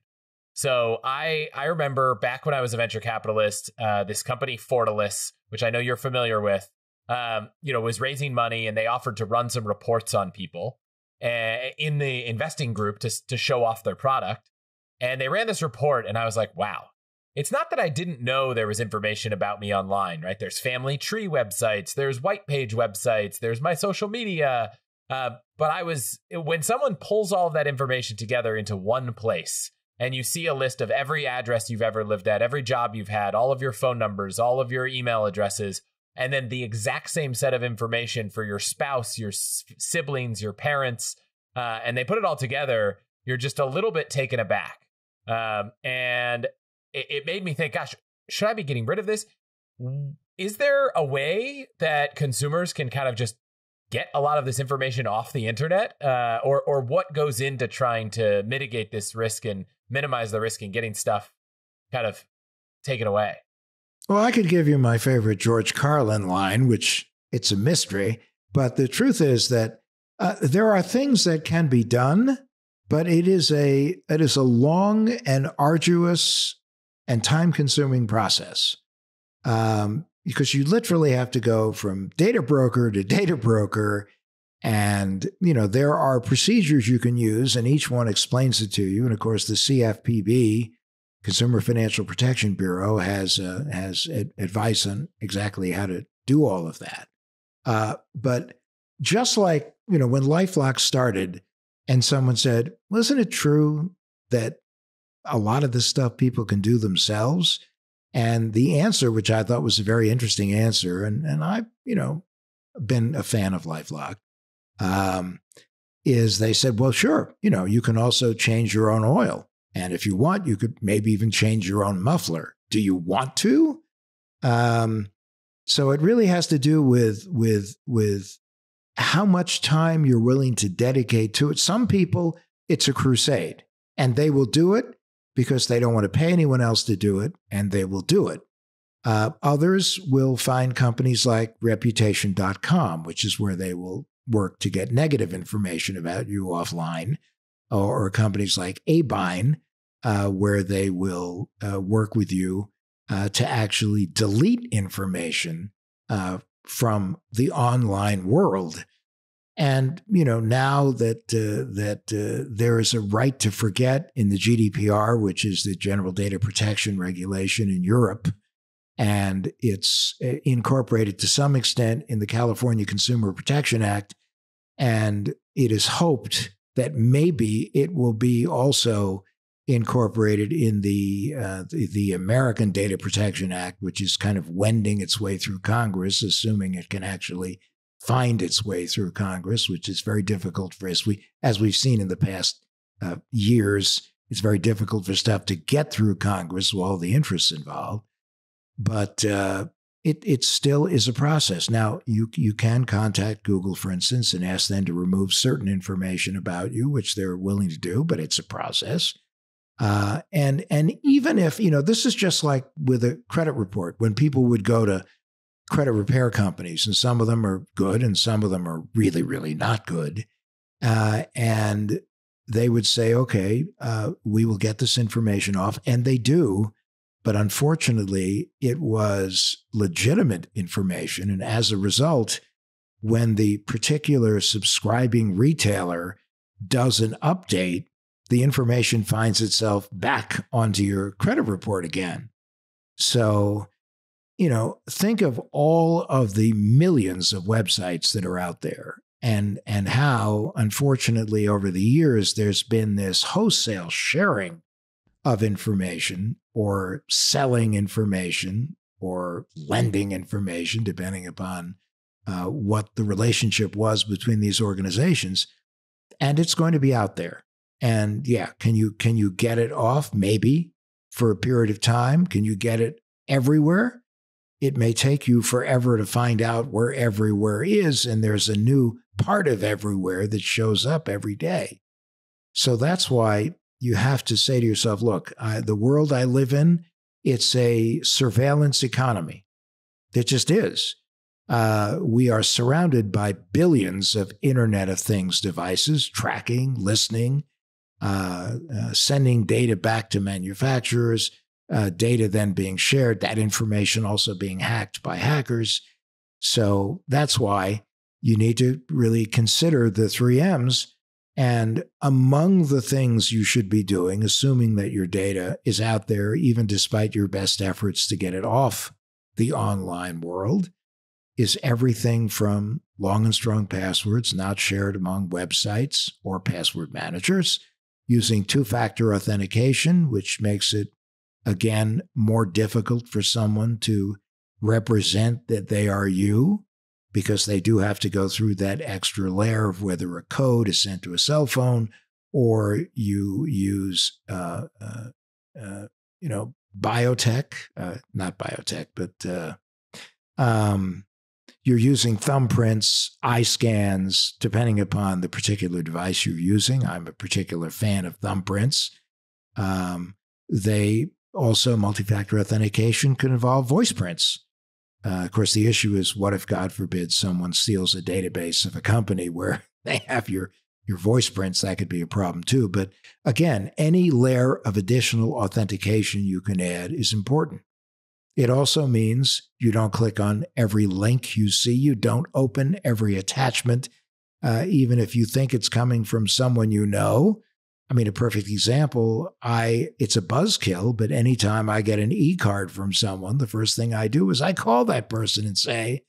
So I remember back when I was a venture capitalist, this company Fortalice, which I know you're familiar with, was raising money, and they offered to run some reports on people in the investing group to show off their product. And they ran this report, and I was like, wow. It's not that I didn't know there was information about me online, right? There's family tree websites, there's white page websites, there's my social media. But when someone pulls all of that information together into one place, and you see a list of every address you've ever lived at, every job you've had, all of your phone numbers, all of your email addresses, and then the exact same set of information for your spouse, your siblings, your parents, and they put it all together, you're just a little bit taken aback. And it made me think, gosh, should I be getting rid of this? Is there a way that consumers can kind of just get a lot of this information off the internet? Or what goes into trying to mitigate this risk and minimize the risk and getting stuff kind of taken away? Well, I could give you my favorite George Carlin line, which it's a mystery. But the truth is that there are things that can be done, but it is a long and arduous and time-consuming process, because you literally have to go from data broker to data broker. And, there are procedures you can use, and each one explains it to you. And, of course, the CFPB, Consumer Financial Protection Bureau, has advice on exactly how to do all of that. But just like, when LifeLock started and someone said, well, isn't it true that a lot of this stuff people can do themselves? And the answer, which I thought was a very interesting answer, and I've, been a fan of LifeLock, is they said, well, sure, you can also change your own oil. And if you want, you could maybe even change your own muffler. Do you want to? So it really has to do with how much time you're willing to dedicate to it. Some people, it's a crusade, and they will do it because they don't want to pay anyone else to do it, and they will do it. Others will find companies like Reputation.com, which is where they will work to get negative information about you offline, or companies like Abine, where they will work with you to actually delete information from the online world. And, you know, now that there is a right to forget in the GDPR, which is the General Data Protection Regulation in Europe, and it's incorporated to some extent in the California Consumer Protection Act, and it is hoped that maybe it will be also incorporated in the American Data Protection Act, which is kind of wending its way through Congress, assuming it can actually find its way through Congress, which is very difficult for us. As we've seen in the past years, it's very difficult for stuff to get through Congress with all the interests involved. But it still is a process. Now, you can contact Google, for instance, and ask them to remove certain information about you, which they're willing to do, but it's a process. And even if, you know, this is just like with a credit report, when people would go to credit repair companies, and some of them are good and some of them are really, really not good. And they would say, okay, we will get this information off. And they do. But unfortunately, it was legitimate information. And as a result, when the particular subscribing retailer does an update, the information finds itself back onto your credit report again. So, you know, think of all of the millions of websites that are out there and how, unfortunately, over the years, there's been this wholesale sharing of information or selling information or lending information, depending upon what the relationship was between these organizations. And it's going to be out there. And yeah, can you get it off maybe for a period of time? Can you get it everywhere? It may take you forever to find out where everywhere is, and there's a new part of everywhere that shows up every day. So that's why you have to say to yourself, look, the world I live in, it's a surveillance economy. It just is. We are surrounded by billions of Internet of Things devices, tracking, listening, sending data back to manufacturers, data then being shared, that information also being hacked by hackers. So that's why you need to really consider the 3Ms. And among the things you should be doing, assuming that your data is out there, even despite your best efforts to get it off the online world, is everything from long and strong passwords not shared among websites or password managers, using two-factor authentication, which makes it, again, more difficult for someone to represent that they are you, because they do have to go through that extra layer of whether a code is sent to a cell phone or you use, you know, you're using thumbprints, eye scans, depending upon the particular device you're using. I'm a particular fan of thumbprints. Also, multi-factor authentication could involve voice prints. Of course, the issue is, what if, God forbid, someone steals a database of a company where they have your voice prints? That could be a problem too. But again, any layer of additional authentication you can add is important. It also means you don't click on every link you see. You don't open every attachment, even if you think it's coming from someone you know. I mean, a perfect example, it's a buzzkill, but anytime I get an e-card from someone, the first thing I do is I call that person and say,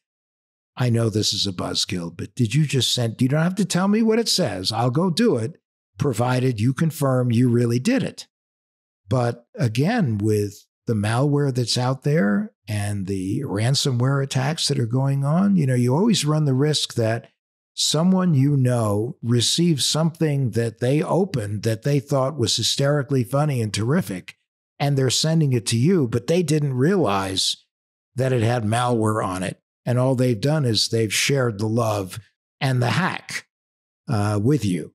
I know this is a buzzkill, but did you just send, you don't have to tell me what it says. I'll go do it, provided you confirm you really did it. But again, with the malware that's out there and the ransomware attacks that are going on, you know, you always run the risk that someone you know receives something that they opened that they thought was hysterically funny and terrific, and they're sending it to you, but they didn't realize that it had malware on it. And all they've done is they've shared the love and the hack with you.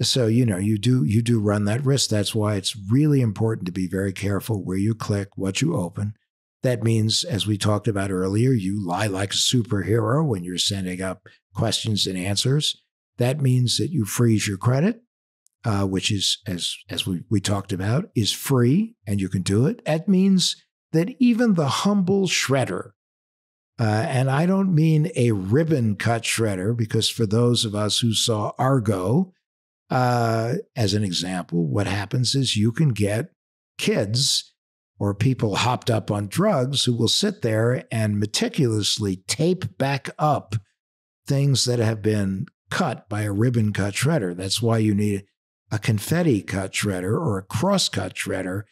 So, you know, you do run that risk. That's why it's really important to be very careful where you click, what you open. That means, as we talked about earlier, you lie like a superhero when you're sending up questions and answers. That means that you freeze your credit, which is, as we talked about, is free, and you can do it. That means that even the humble shredder, and I don't mean a ribbon-cut shredder, because for those of us who saw Argo, as an example, what happens is you can get kids or people hopped up on drugs who will sit there and meticulously tape back up things that have been cut by a ribbon-cut shredder. That's why you need a confetti-cut shredder or a cross-cut shredder,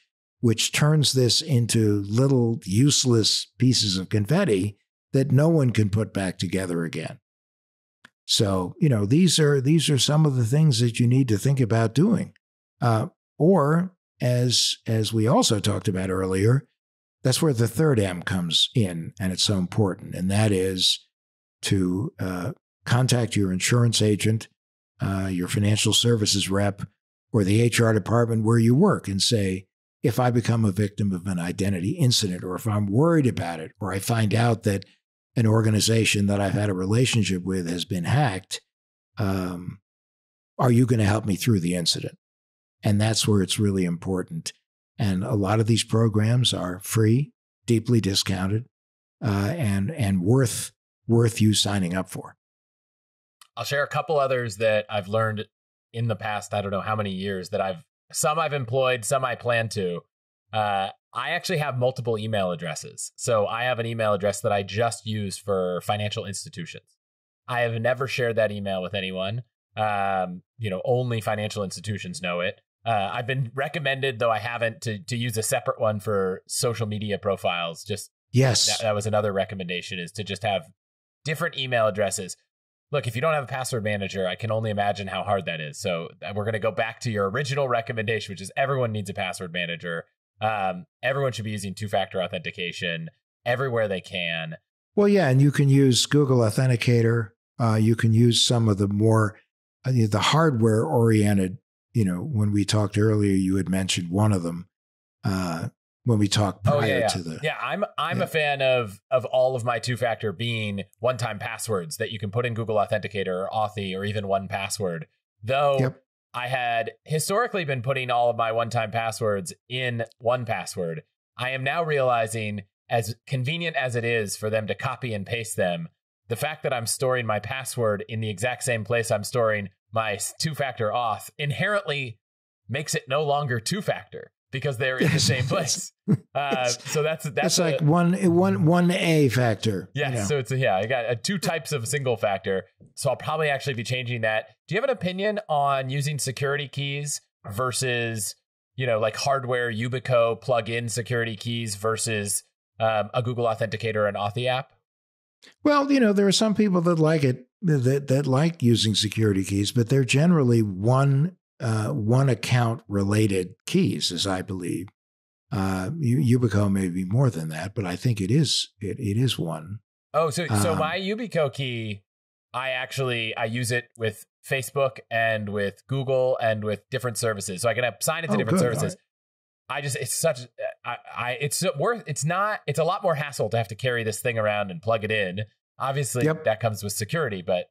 which turns this into little useless pieces of confetti that no one can put back together again. So, you know, these are some of the things that you need to think about doing. Or, as we also talked about earlier, that's where the third M comes in, and it's so important, and that is to contact your insurance agent, your financial services rep, or the HR department where you work and say, if I become a victim of an identity incident, or if I'm worried about it, or I find out that an organization that I've had a relationship with has been hacked, are you going to help me through the incident? And that's where it's really important. And a lot of these programs are free, deeply discounted, and worth you signing up for. I'll share a couple others that I've learned in the past, I don't know how many years, that Some I've employed, some I plan to. I actually have multiple email addresses. So I have an email address that I just use for financial institutions. I have never shared that email with anyone. You know, only financial institutions know it. I've been recommended, though I haven't, to use a separate one for social media profiles. Just yes, that was another recommendation, is to just have different email addresses. Look, if you don't have a password manager, I can only imagine how hard that is. So we're going to go back to your original recommendation, which is everyone needs a password manager. Everyone should be using two-factor authentication everywhere they can. Well, yeah, and you can use Google Authenticator. You can use some of the more the hardware-oriented, you know, when we talked earlier, you had mentioned one of them when we talked prior to the... Yeah, I'm a fan of all of my two-factor being one-time passwords that you can put in Google Authenticator or Authy or even 1Password. Though I had historically been putting all of my one-time passwords in 1Password, I am now realizing, as convenient as it is for them to copy and paste them, the fact that I'm storing my password in the exact same place I'm storing my two-factor auth inherently makes it no longer two-factor, because they're in the same place. So that's like one A factor. Yeah. You know. So it's I got two types of single factor. So I'll probably actually be changing that. Do you have an opinion on using security keys versus, you know, like hardware Yubico plug-in security keys versus a Google Authenticator and Authy app? Well, you know, there are some people that like it, that like using security keys, but they're generally one account related keys, as I believe. Yubico may be more than that, but I think it is one. Oh, so my Yubico key, I use it with Facebook and with Google and with different services. So I can assign it to different services. Right. It's a lot more hassle to have to carry this thing around and plug it in. Obviously that comes with security, but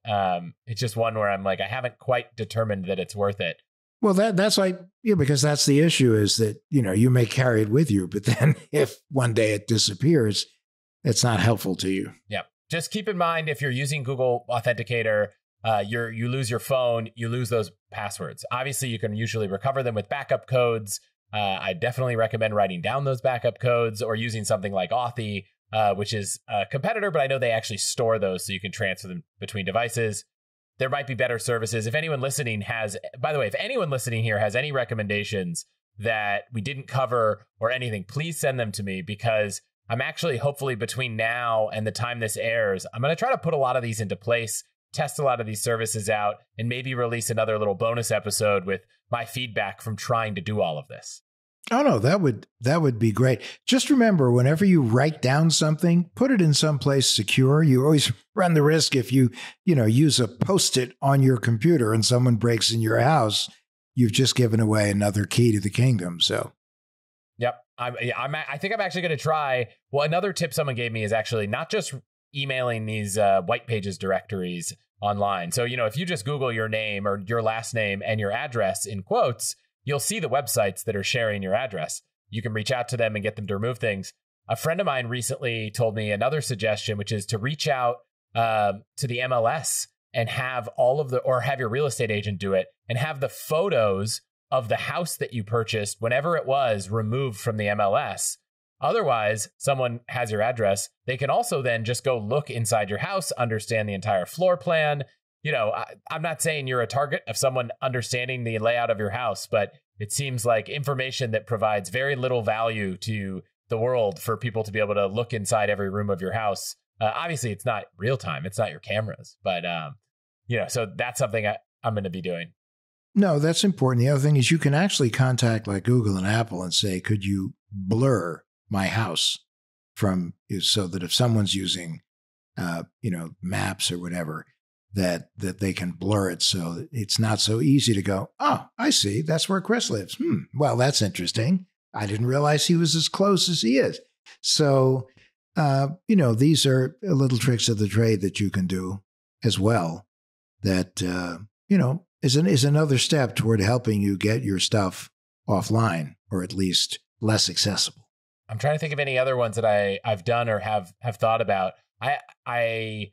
it's just one where I'm like, I haven't quite determined that it's worth it. Well, that's like, because that's the issue, is that, you know, you may carry it with you, but then if one day it disappears, it's not helpful to you. Yeah. Just keep in mind, if you're using Google Authenticator, you lose your phone, you lose those passwords. Obviously, you can usually recover them with backup codes. I definitely recommend writing down those backup codes or using something like Authy, which is a competitor, but I know they actually store those so you can transfer them between devices. There might be better services. If anyone listening has, by the way, if anyone listening here has any recommendations that we didn't cover or anything, please send them to me, because I'm actually, hopefully between now and the time this airs, I'm going to try to put a lot of these into place, test a lot of these services out, and maybe release another little bonus episode with my feedback from trying to do all of this. Oh, no, that would be great. Just remember, whenever you write down something, put it in someplace secure. You always run the risk, if you use a Post-it on your computer and someone breaks in your house, you've just given away another key to the kingdom. So, yep. I think I'm actually going to try. Well, another tip someone gave me is actually not just emailing these white pages directories online. So, you know, if you just Google your name or your last name and your address in quotes, you'll see the websites that are sharing your address. You can reach out to them and get them to remove things. A friend of mine recently told me another suggestion, which is to reach out to the MLS and have all of the, or have your real estate agent do it, and have the photos of the house that you purchased, whenever it was, removed from the MLS. Otherwise, someone has your address. They can also then just go look inside your house, understand the entire floor plan. You know, I'm not saying you're a target of someone understanding the layout of your house, but it seems like information that provides very little value to the world for people to be able to look inside every room of your house. Obviously, it's not real time. It's not your cameras. But, you know, so that's something I'm going to be doing. No, that's important. The other thing is you can actually contact like Google and Apple and say, could you blur my house from you so that if someone's using, you know, maps or whatever, that they can blur it so that it's not so easy to go, oh, I see, that's where Chris lives. Well, that's interesting. I didn't realize he was as close as he is. So, you know, these are little tricks of the trade that you can do as well that, you know, is another step toward helping you get your stuff offline or at least less accessible. I'm trying to think of any other ones that I've done or have thought about. I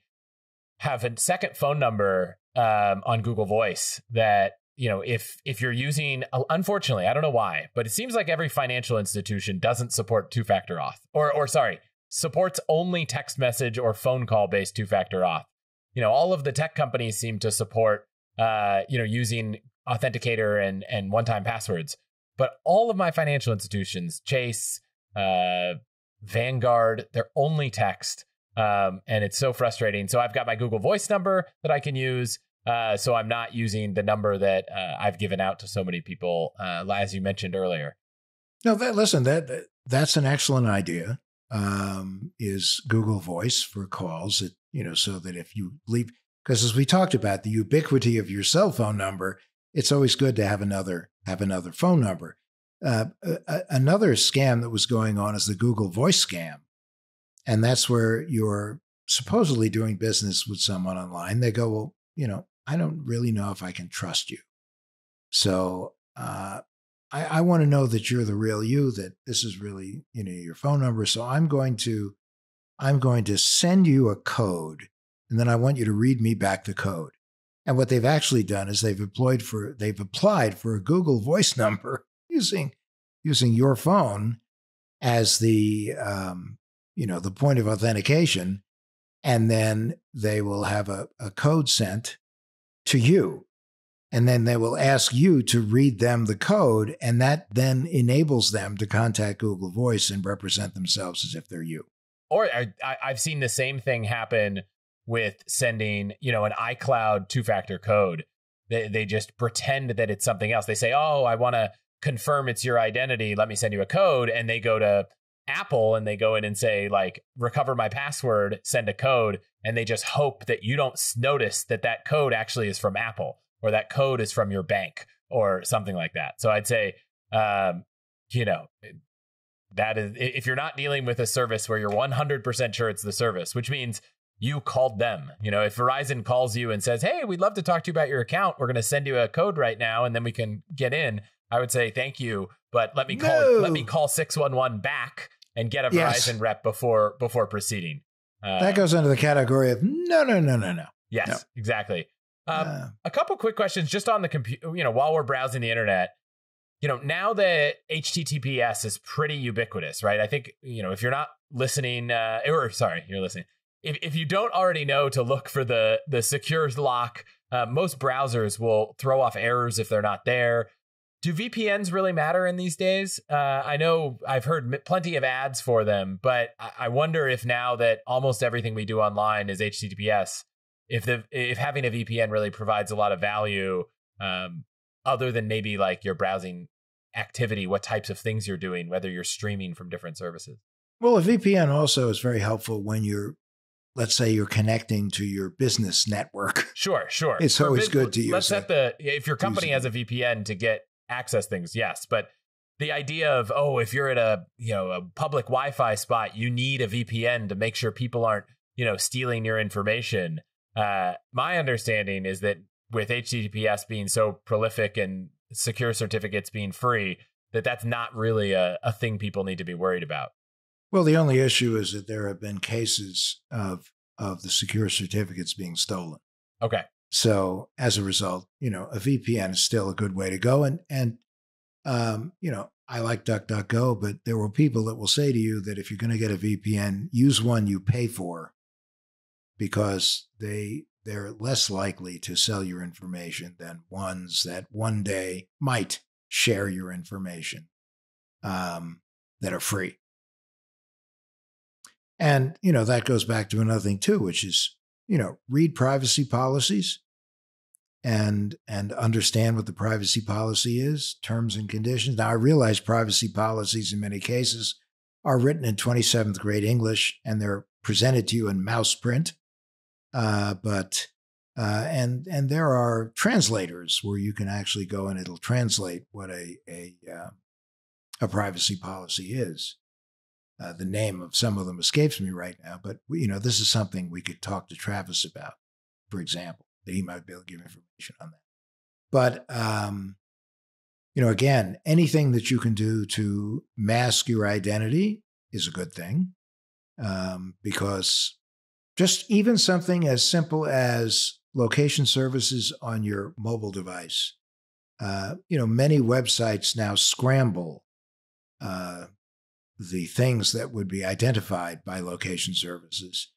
have a second phone number on Google Voice that, you know, if you're using, unfortunately, I don't know why, but it seems like every financial institution doesn't support two-factor auth, or sorry, supports only text message or phone call-based two-factor auth. You know, all of the tech companies seem to support, you know, using Authenticator and 1-Passwords, but all of my financial institutions, Chase, Vanguard, they're only text. And it's so frustrating. So I've got my Google Voice number that I can use. So I'm not using the number that I've given out to so many people, as you mentioned earlier. No, listen, that's an excellent idea, is Google Voice for calls, you know, so that if you leave, because as we talked about the ubiquity of your cell phone number, it's always good to have another phone number. Another scam that was going on is the Google Voice scam. And that's where you're supposedly doing business with someone online. They go, well, you know, I don't really know if I can trust you. So I want to know that you're the real you, that this is really, you know, your phone number. So I'm going to send you a code, and then I want you to read me back the code. And what they've actually done is they've applied for a Google Voice number using your phone as the you know, the point of authentication, and then they will have a code sent to you, and then they will ask you to read them the code, and that then enables them to contact Google Voice and represent themselves as if they're you. Or I've seen the same thing happen with sending, you know, an iCloud two-factor code. They just pretend that it's something else. They say, oh, I want to confirm it's your identity. Let me send you a code. And they go to Apple and they go in and say, like, recover my password, send a code, and they just hope that you don't notice that code actually is from Apple, or that code is from your bank or something like that. So I'd say, you know, that is, if you're not dealing with a service where you're 100% sure it's the service, which means you called them. You know, if Verizon calls you and says, hey, we'd love to talk to you about your account, we're going to send you a code right now, and then we can get in, I would say, thank you, but let me call 611 back and get a Verizon rep before proceeding. That goes under the category of no. Yes, no. Exactly. A couple quick questions just on the computer, you know, while we're browsing the internet. You know, now that HTTPS is pretty ubiquitous, right? I think, you know, if you're not listening, you're listening. If you don't already know to look for the secure lock, most browsers will throw off errors if they're not there. Do VPNs really matter in these days? I know I've heard plenty of ads for them, but I wonder if now that almost everything we do online is HTTPS, if having a VPN really provides a lot of value, other than maybe like your browsing activity, what types of things you're doing, whether you're streaming from different services. Well, a VPN also is very helpful when you're, let's say, you're connecting to your business network. Sure. It's always good to use. If your company has a VPN to get access things, yes, but the idea of, oh, if you're at a public Wi-Fi spot, you need a VPN to make sure people aren't, you know, stealing your information. My understanding is that with HTTPS being so prolific and secure certificates being free, that's not really a thing people need to be worried about. Well, the only issue is that there have been cases of the secure certificates being stolen. Okay. So as a result, you know, a VPN is still a good way to go. And you know, I like DuckDuckGo, but there were people that will say to you that if you're going to get a VPN, use one you pay for, because they're less likely to sell your information than ones that one day might share your information that are free. And, you know, that goes back to another thing too, which is, you know, read privacy policies and understand what the privacy policy is, terms and conditions. Now, I realize privacy policies in many cases are written in 27th grade English and they're presented to you in mouse print. But there are translators where you can actually go and it'll translate what a privacy policy is. The name of some of them escapes me right now, but you know, this is something we could talk to Travis about, for example, that he might be able to give information on that. But, you know, again, anything that you can do to mask your identity is a good thing, because just even something as simple as location services on your mobile device, you know, many websites now scramble the things that would be identified by location services,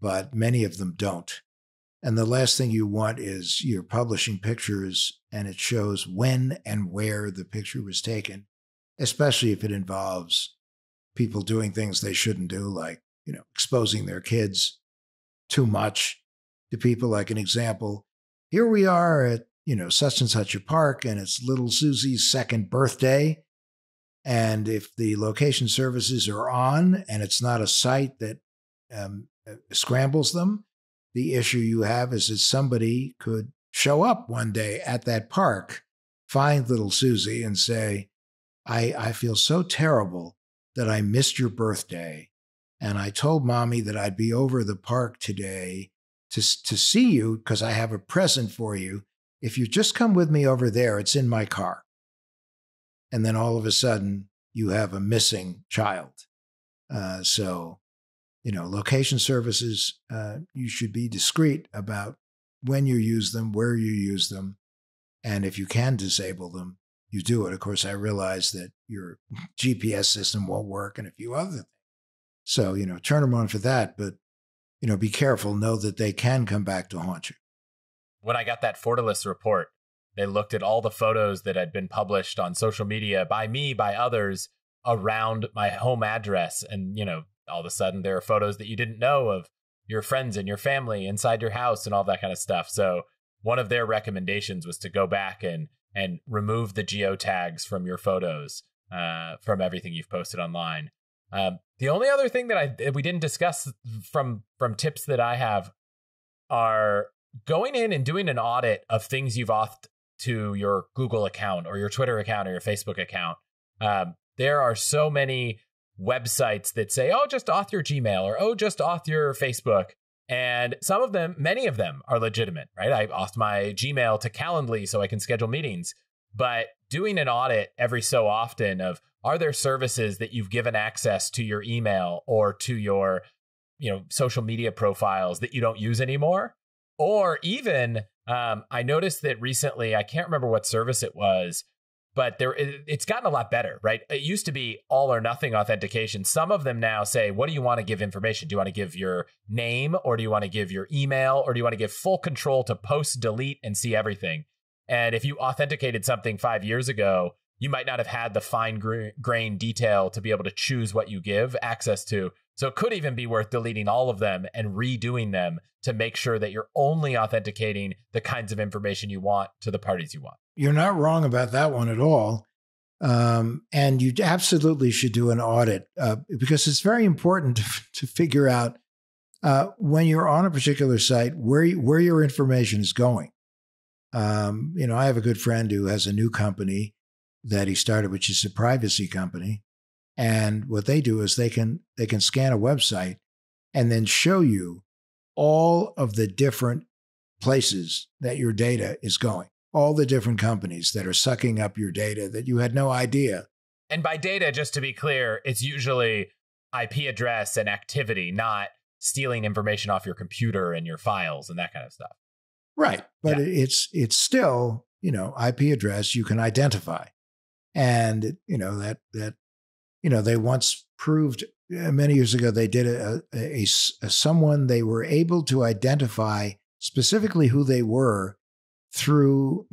but many of them don't. And the last thing you want is you're publishing pictures and it shows when and where the picture was taken, especially if it involves people doing things they shouldn't do, like, you know, exposing their kids too much to people. Like an example, here we are at, you know, such and such a park, and it's little Susie's second birthday. And if the location services are on and it's not a site that scrambles them, the issue you have is that somebody could show up one day at that park, find little Susie and say, I feel so terrible that I missed your birthday. And I told mommy that I'd be over at the park today to see you because I have a present for you. If you just come with me over there, it's in my car. And then all of a sudden, you have a missing child. So, you know, location services, you should be discreet about when you use them, where you use them. And if you can disable them, you do it. Of course, I realize that your GPS system won't work and a few other things. So, you know, turn them on for that. But, you know, be careful. Know that they can come back to haunt you. When I got that Fortalice report, they looked at all the photos that had been published on social media by me, by others, around my home address. And, you know, all of a sudden there are photos that you didn't know of your friends and your family inside your house and all that kind of stuff. So one of their recommendations was to go back and remove the geotags from your photos, from everything you've posted online. The only other thing that we didn't discuss from tips that I have are going in and doing an audit of things you've authed to your Google account or your Twitter account or your Facebook account. There are so many websites that say, oh, just auth your Gmail, or oh, just auth your Facebook. And some of them, many of them are legitimate, right? I authed my Gmail to Calendly so I can schedule meetings. But doing an audit every so often of, are there services that you've given access to your email or to your, you know, social media profiles that you don't use anymore? Or even, I noticed that recently, I can't remember what service it was, but it's gotten a lot better, right? It used to be all or nothing authentication. Some of them now say, what do you want to give information? Do you want to give your name, or do you want to give your email, or do you want to give full control to post, delete, and see everything? And if you authenticated something 5 years ago, you might not have had the fine-grained detail to be able to choose what you give access to. So it could even be worth deleting all of them and redoing them to make sure that you're only authenticating the kinds of information you want to the parties you want. You're not wrong about that one at all. And you absolutely should do an audit because it's very important to figure out when you're on a particular site, where your information is going. You know, I have a good friend who has a new company that he started, which is a privacy company. And what they do is they can scan a website and then show you all of the different places that your data is going, all the different companies that are sucking up your data that you had no idea. And by data, just to be clear, it's usually IP address and activity, not stealing information off your computer and your files and that kind of stuff. Right. But it's still, IP address you can identify. And, they once proved many years ago, they did someone they were able to identify specifically who they were through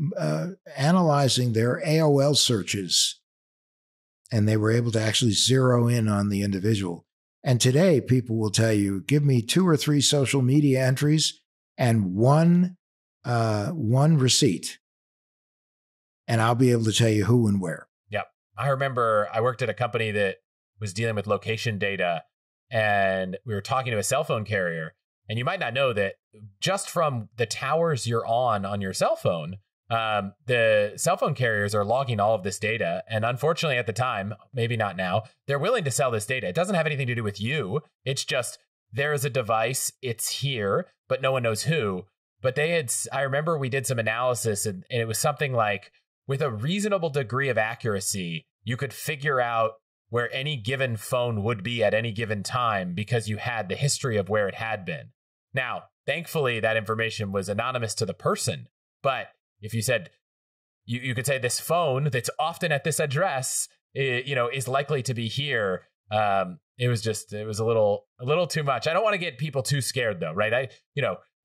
analyzing their AOL searches. And they were able to actually zero in on the individual. And today people will tell you, give me 2 or 3 social media entries and one receipt. And I'll be able to tell you who and where. Yep. I remember I worked at a company that was dealing with location data, and we were talking to a cell phone carrier. And you might not know that just from the towers you're on your cell phone, the cell phone carriers are logging all of this data. And unfortunately, at the time, maybe not now, they're willing to sell this data. It doesn't have anything to do with you. It's just there is a device. It's here, but no one knows who. But they had, I remember we did some analysis, and it was something like, with a reasonable degree of accuracy, you could figure out where any given phone would be at any given time because you had the history of where it had been. Now, thankfully, that information was anonymous to the person. But if you said, you could say this phone that's often at this address, is likely to be here. It was a little too much. I don't want to get people too scared, though, right?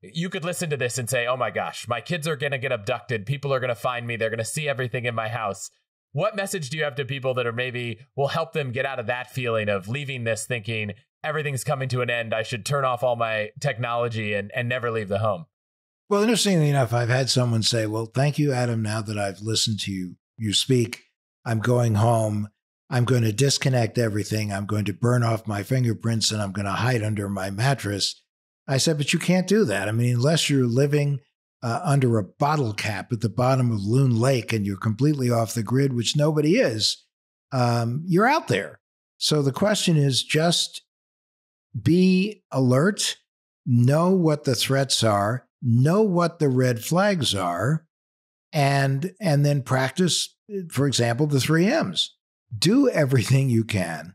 You could listen to this and say, oh, my gosh, my kids are going to get abducted. People are going to find me. They're going to see everything in my house. What message do you have to people that are maybe will help them get out of that feeling of leaving this thinking everything's coming to an end? I should turn off all my technology and never leave the home. Well, interestingly enough, I've had someone say, well, thank you, Adam. Now that I've listened to you speak, I'm going home. I'm going to disconnect everything. I'm going to burn off my fingerprints, and I'm going to hide under my mattress. I said, but you can't do that. I mean, unless you're living under a bottle cap at the bottom of Loon Lake and you're completely off the grid, which nobody is, you're out there. So the question is just be alert, know what the threats are, know what the red flags are, and then practice, for example, the 3 M's. Do everything you can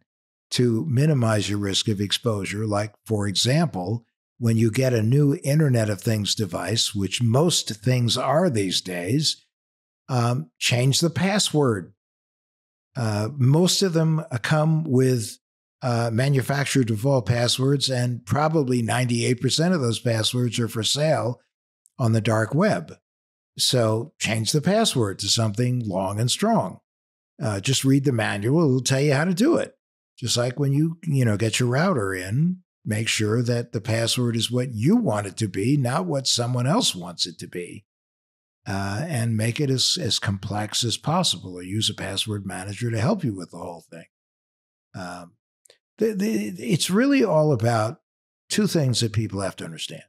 to minimize your risk of exposure. Like, for example, when you get a new Internet of Things device, which most things are these days, change the password. Most of them come with manufacturer default passwords, and probably 98% of those passwords are for sale on the dark web. So change the password to something long and strong. Just read the manual. It'll tell you how to do it. Just like when you get your router in, make sure that the password is what you want it to be, not what someone else wants it to be, and make it as complex as possible, or use a password manager to help you with the whole thing. It's really all about 2 things that people have to understand.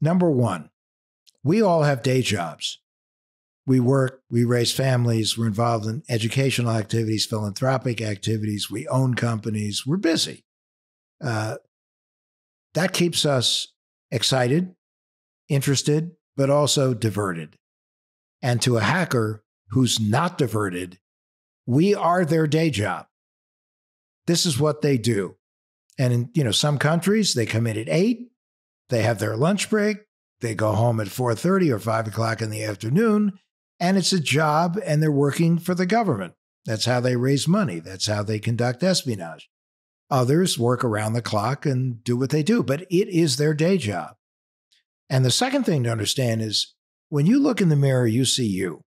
Number 1, we all have day jobs. We work, we raise families, we're involved in educational activities, philanthropic activities, we own companies, we're busy. That keeps us excited, interested, but also diverted. And to a hacker who's not diverted, we are their day job. This is what they do. And in some countries, they come in at 8, they have their lunch break, they go home at 4:30 or 5 o'clock in the afternoon, and it's a job, and they're working for the government. That's how they raise money. That's how they conduct espionage. Others work around the clock and do what they do, but it is their day job. And the second thing to understand is when you look in the mirror, you see you.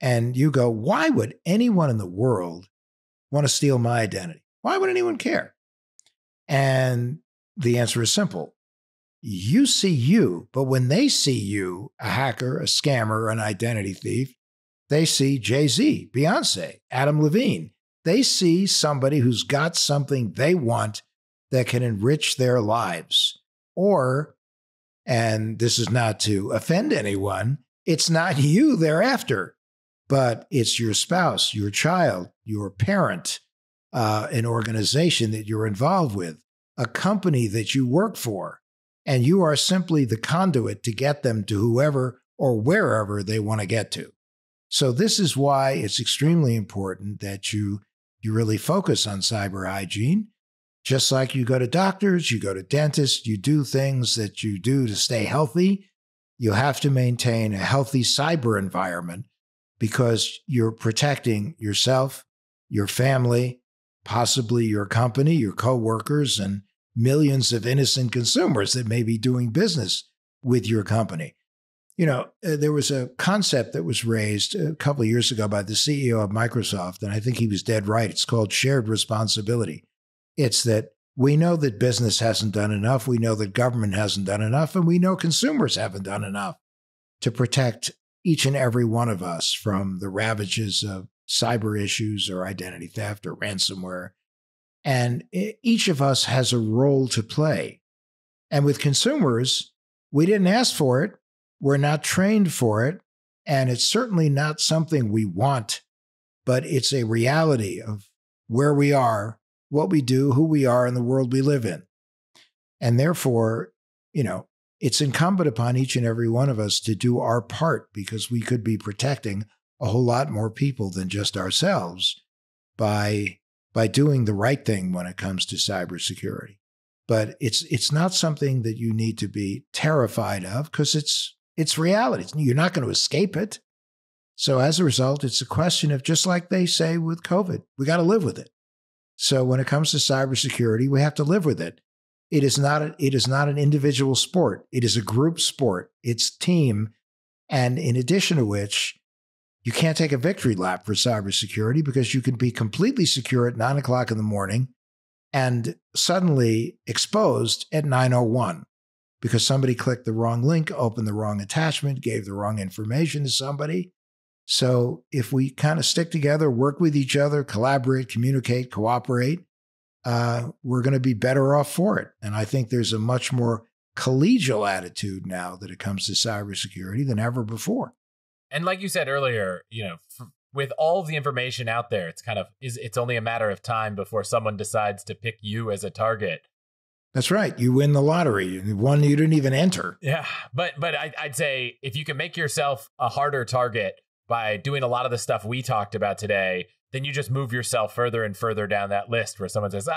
And you go, why would anyone in the world want to steal my identity? Why would anyone care? And the answer is simple. You see you, but when they see you, a hacker, a scammer, an identity thief, they see Jay-Z, Beyonce, Adam Levine. They see somebody who's got something they want that can enrich their lives. Or, and this is not to offend anyone, it's not you they're after, but it's your spouse, your child, your parent, an organization that you're involved with, a company that you work for, and you are simply the conduit to get them to whoever or wherever they want to get to. So this is why it's extremely important that you really focus on cyber hygiene, Just like you go to doctors, you go to dentists, you do things that you do to stay healthy, you have to maintain a healthy cyber environment because you're protecting yourself, your family, possibly your company, your coworkers, and millions of innocent consumers that may be doing business with your company. You know, there was a concept that was raised a couple of years ago by the CEO of Microsoft, and I think he was dead right. It's called shared responsibility. It's that we know that business hasn't done enough, we know that government hasn't done enough, and we know consumers haven't done enough to protect each and every one of us from the ravages of cyber issues or identity theft or ransomware. And each of us has a role to play. And with consumers, we didn't ask for it, we're not trained for it, and it's certainly not something we want, but it's a reality of where we are, what we do, who we are, and the world we live in. And therefore, you know, it's incumbent upon each and every one of us to do our part because we could be protecting a whole lot more people than just ourselves by doing the right thing when it comes to cybersecurity. But it's not something that you need to be terrified of because it's reality. You're not going to escape it. So as a result, it's a question of just like they say with COVID, we got to live with it. So when it comes to cybersecurity, we have to live with it. It is not an individual sport. It is a group sport. It's team. And in addition to which, you can't take a victory lap for cybersecurity because you can be completely secure at 9 o'clock in the morning and suddenly exposed at 9:01 because somebody clicked the wrong link, opened the wrong attachment, gave the wrong information to somebody. So if we kind of stick together, work with each other, collaborate, communicate, cooperate, we're going to be better off for it. And I think there's a much more collegial attitude now that it comes to cybersecurity than ever before. And like you said earlier, you know, with all the information out there, it's kind of it's only a matter of time before someone decides to pick you as a target. That's right. You win the lottery, one you didn't even enter. Yeah, but I'd say if you can make yourself a harder target by doing a lot of the stuff we talked about today, then you just move yourself further and further down that list where someone says,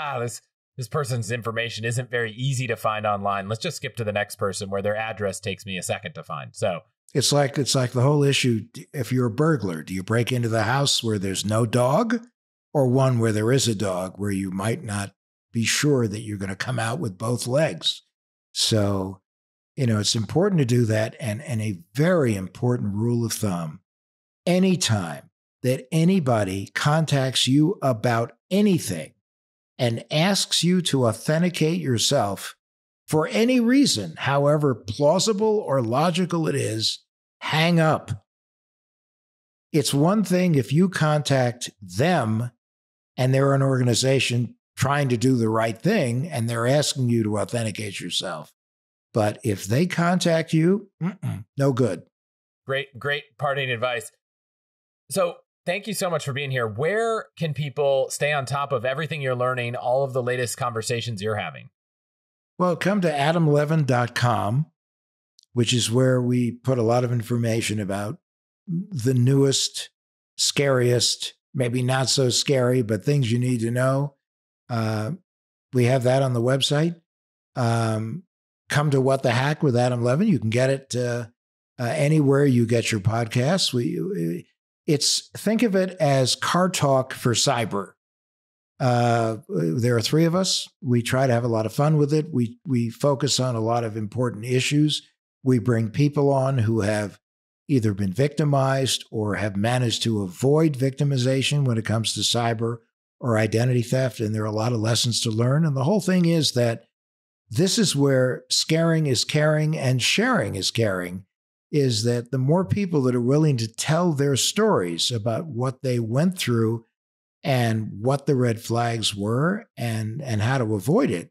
this person's information isn't very easy to find online. Let's just skip to the next person where their address takes me a second to find. So it's like the whole issue. If you're a burglar, do you break into the house where there's no dog or one where there is a dog where you might not be sure that you're going to come out with both legs? So, you know, it's important to do that. And a very important rule of thumb, anytime that anybody contacts you about anything and asks you to authenticate yourself for any reason, however plausible or logical it is, hang up. It's one thing if you contact them and they're an organization trying to do the right thing and they're asking you to authenticate yourself. But if they contact you, no good. Great parting advice. So thank you so much for being here. Where can people stay on top of everything you're learning, all of the latest conversations you're having? Well, come to adamlevin.com, which is where we put a lot of information about the newest, scariest, maybe not so scary, but things you need to know. We have that on the website. Come to What the Hack with Adam Levin. You can get it anywhere you get your podcasts. Think of it as car talk for cyber. There are three of us. We try to have a lot of fun with it. We focus on a lot of important issues. We bring people on who have either been victimized or have managed to avoid victimization when it comes to cyber or identity theft. And there are a lot of lessons to learn. And the whole thing is that this is where scaring is caring and sharing is caring. Is that the more people that are willing to tell their stories about what they went through and what the red flags were and how to avoid it,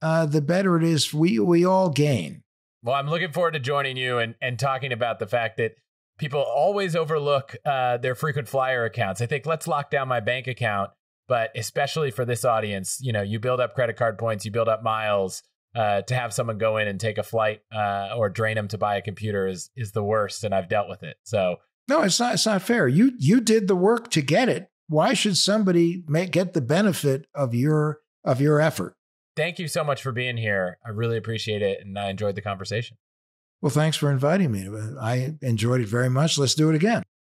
the better it is. We all gain. Well, I'm looking forward to joining you and talking about the fact that people always overlook their frequent flyer accounts. I think let's lock down my bank account, but especially for this audience, you know, you build up credit card points, you build up miles. To have someone go in and take a flight or drain them to buy a computer is the worst, and I've dealt with it. So no, it's not fair. You did the work to get it. Why should somebody get the benefit of your of your effort. Thank you so much for being here. I really appreciate it, and I enjoyed the conversation. Well, thanks for inviting me. I enjoyed it very much. Let's do it again.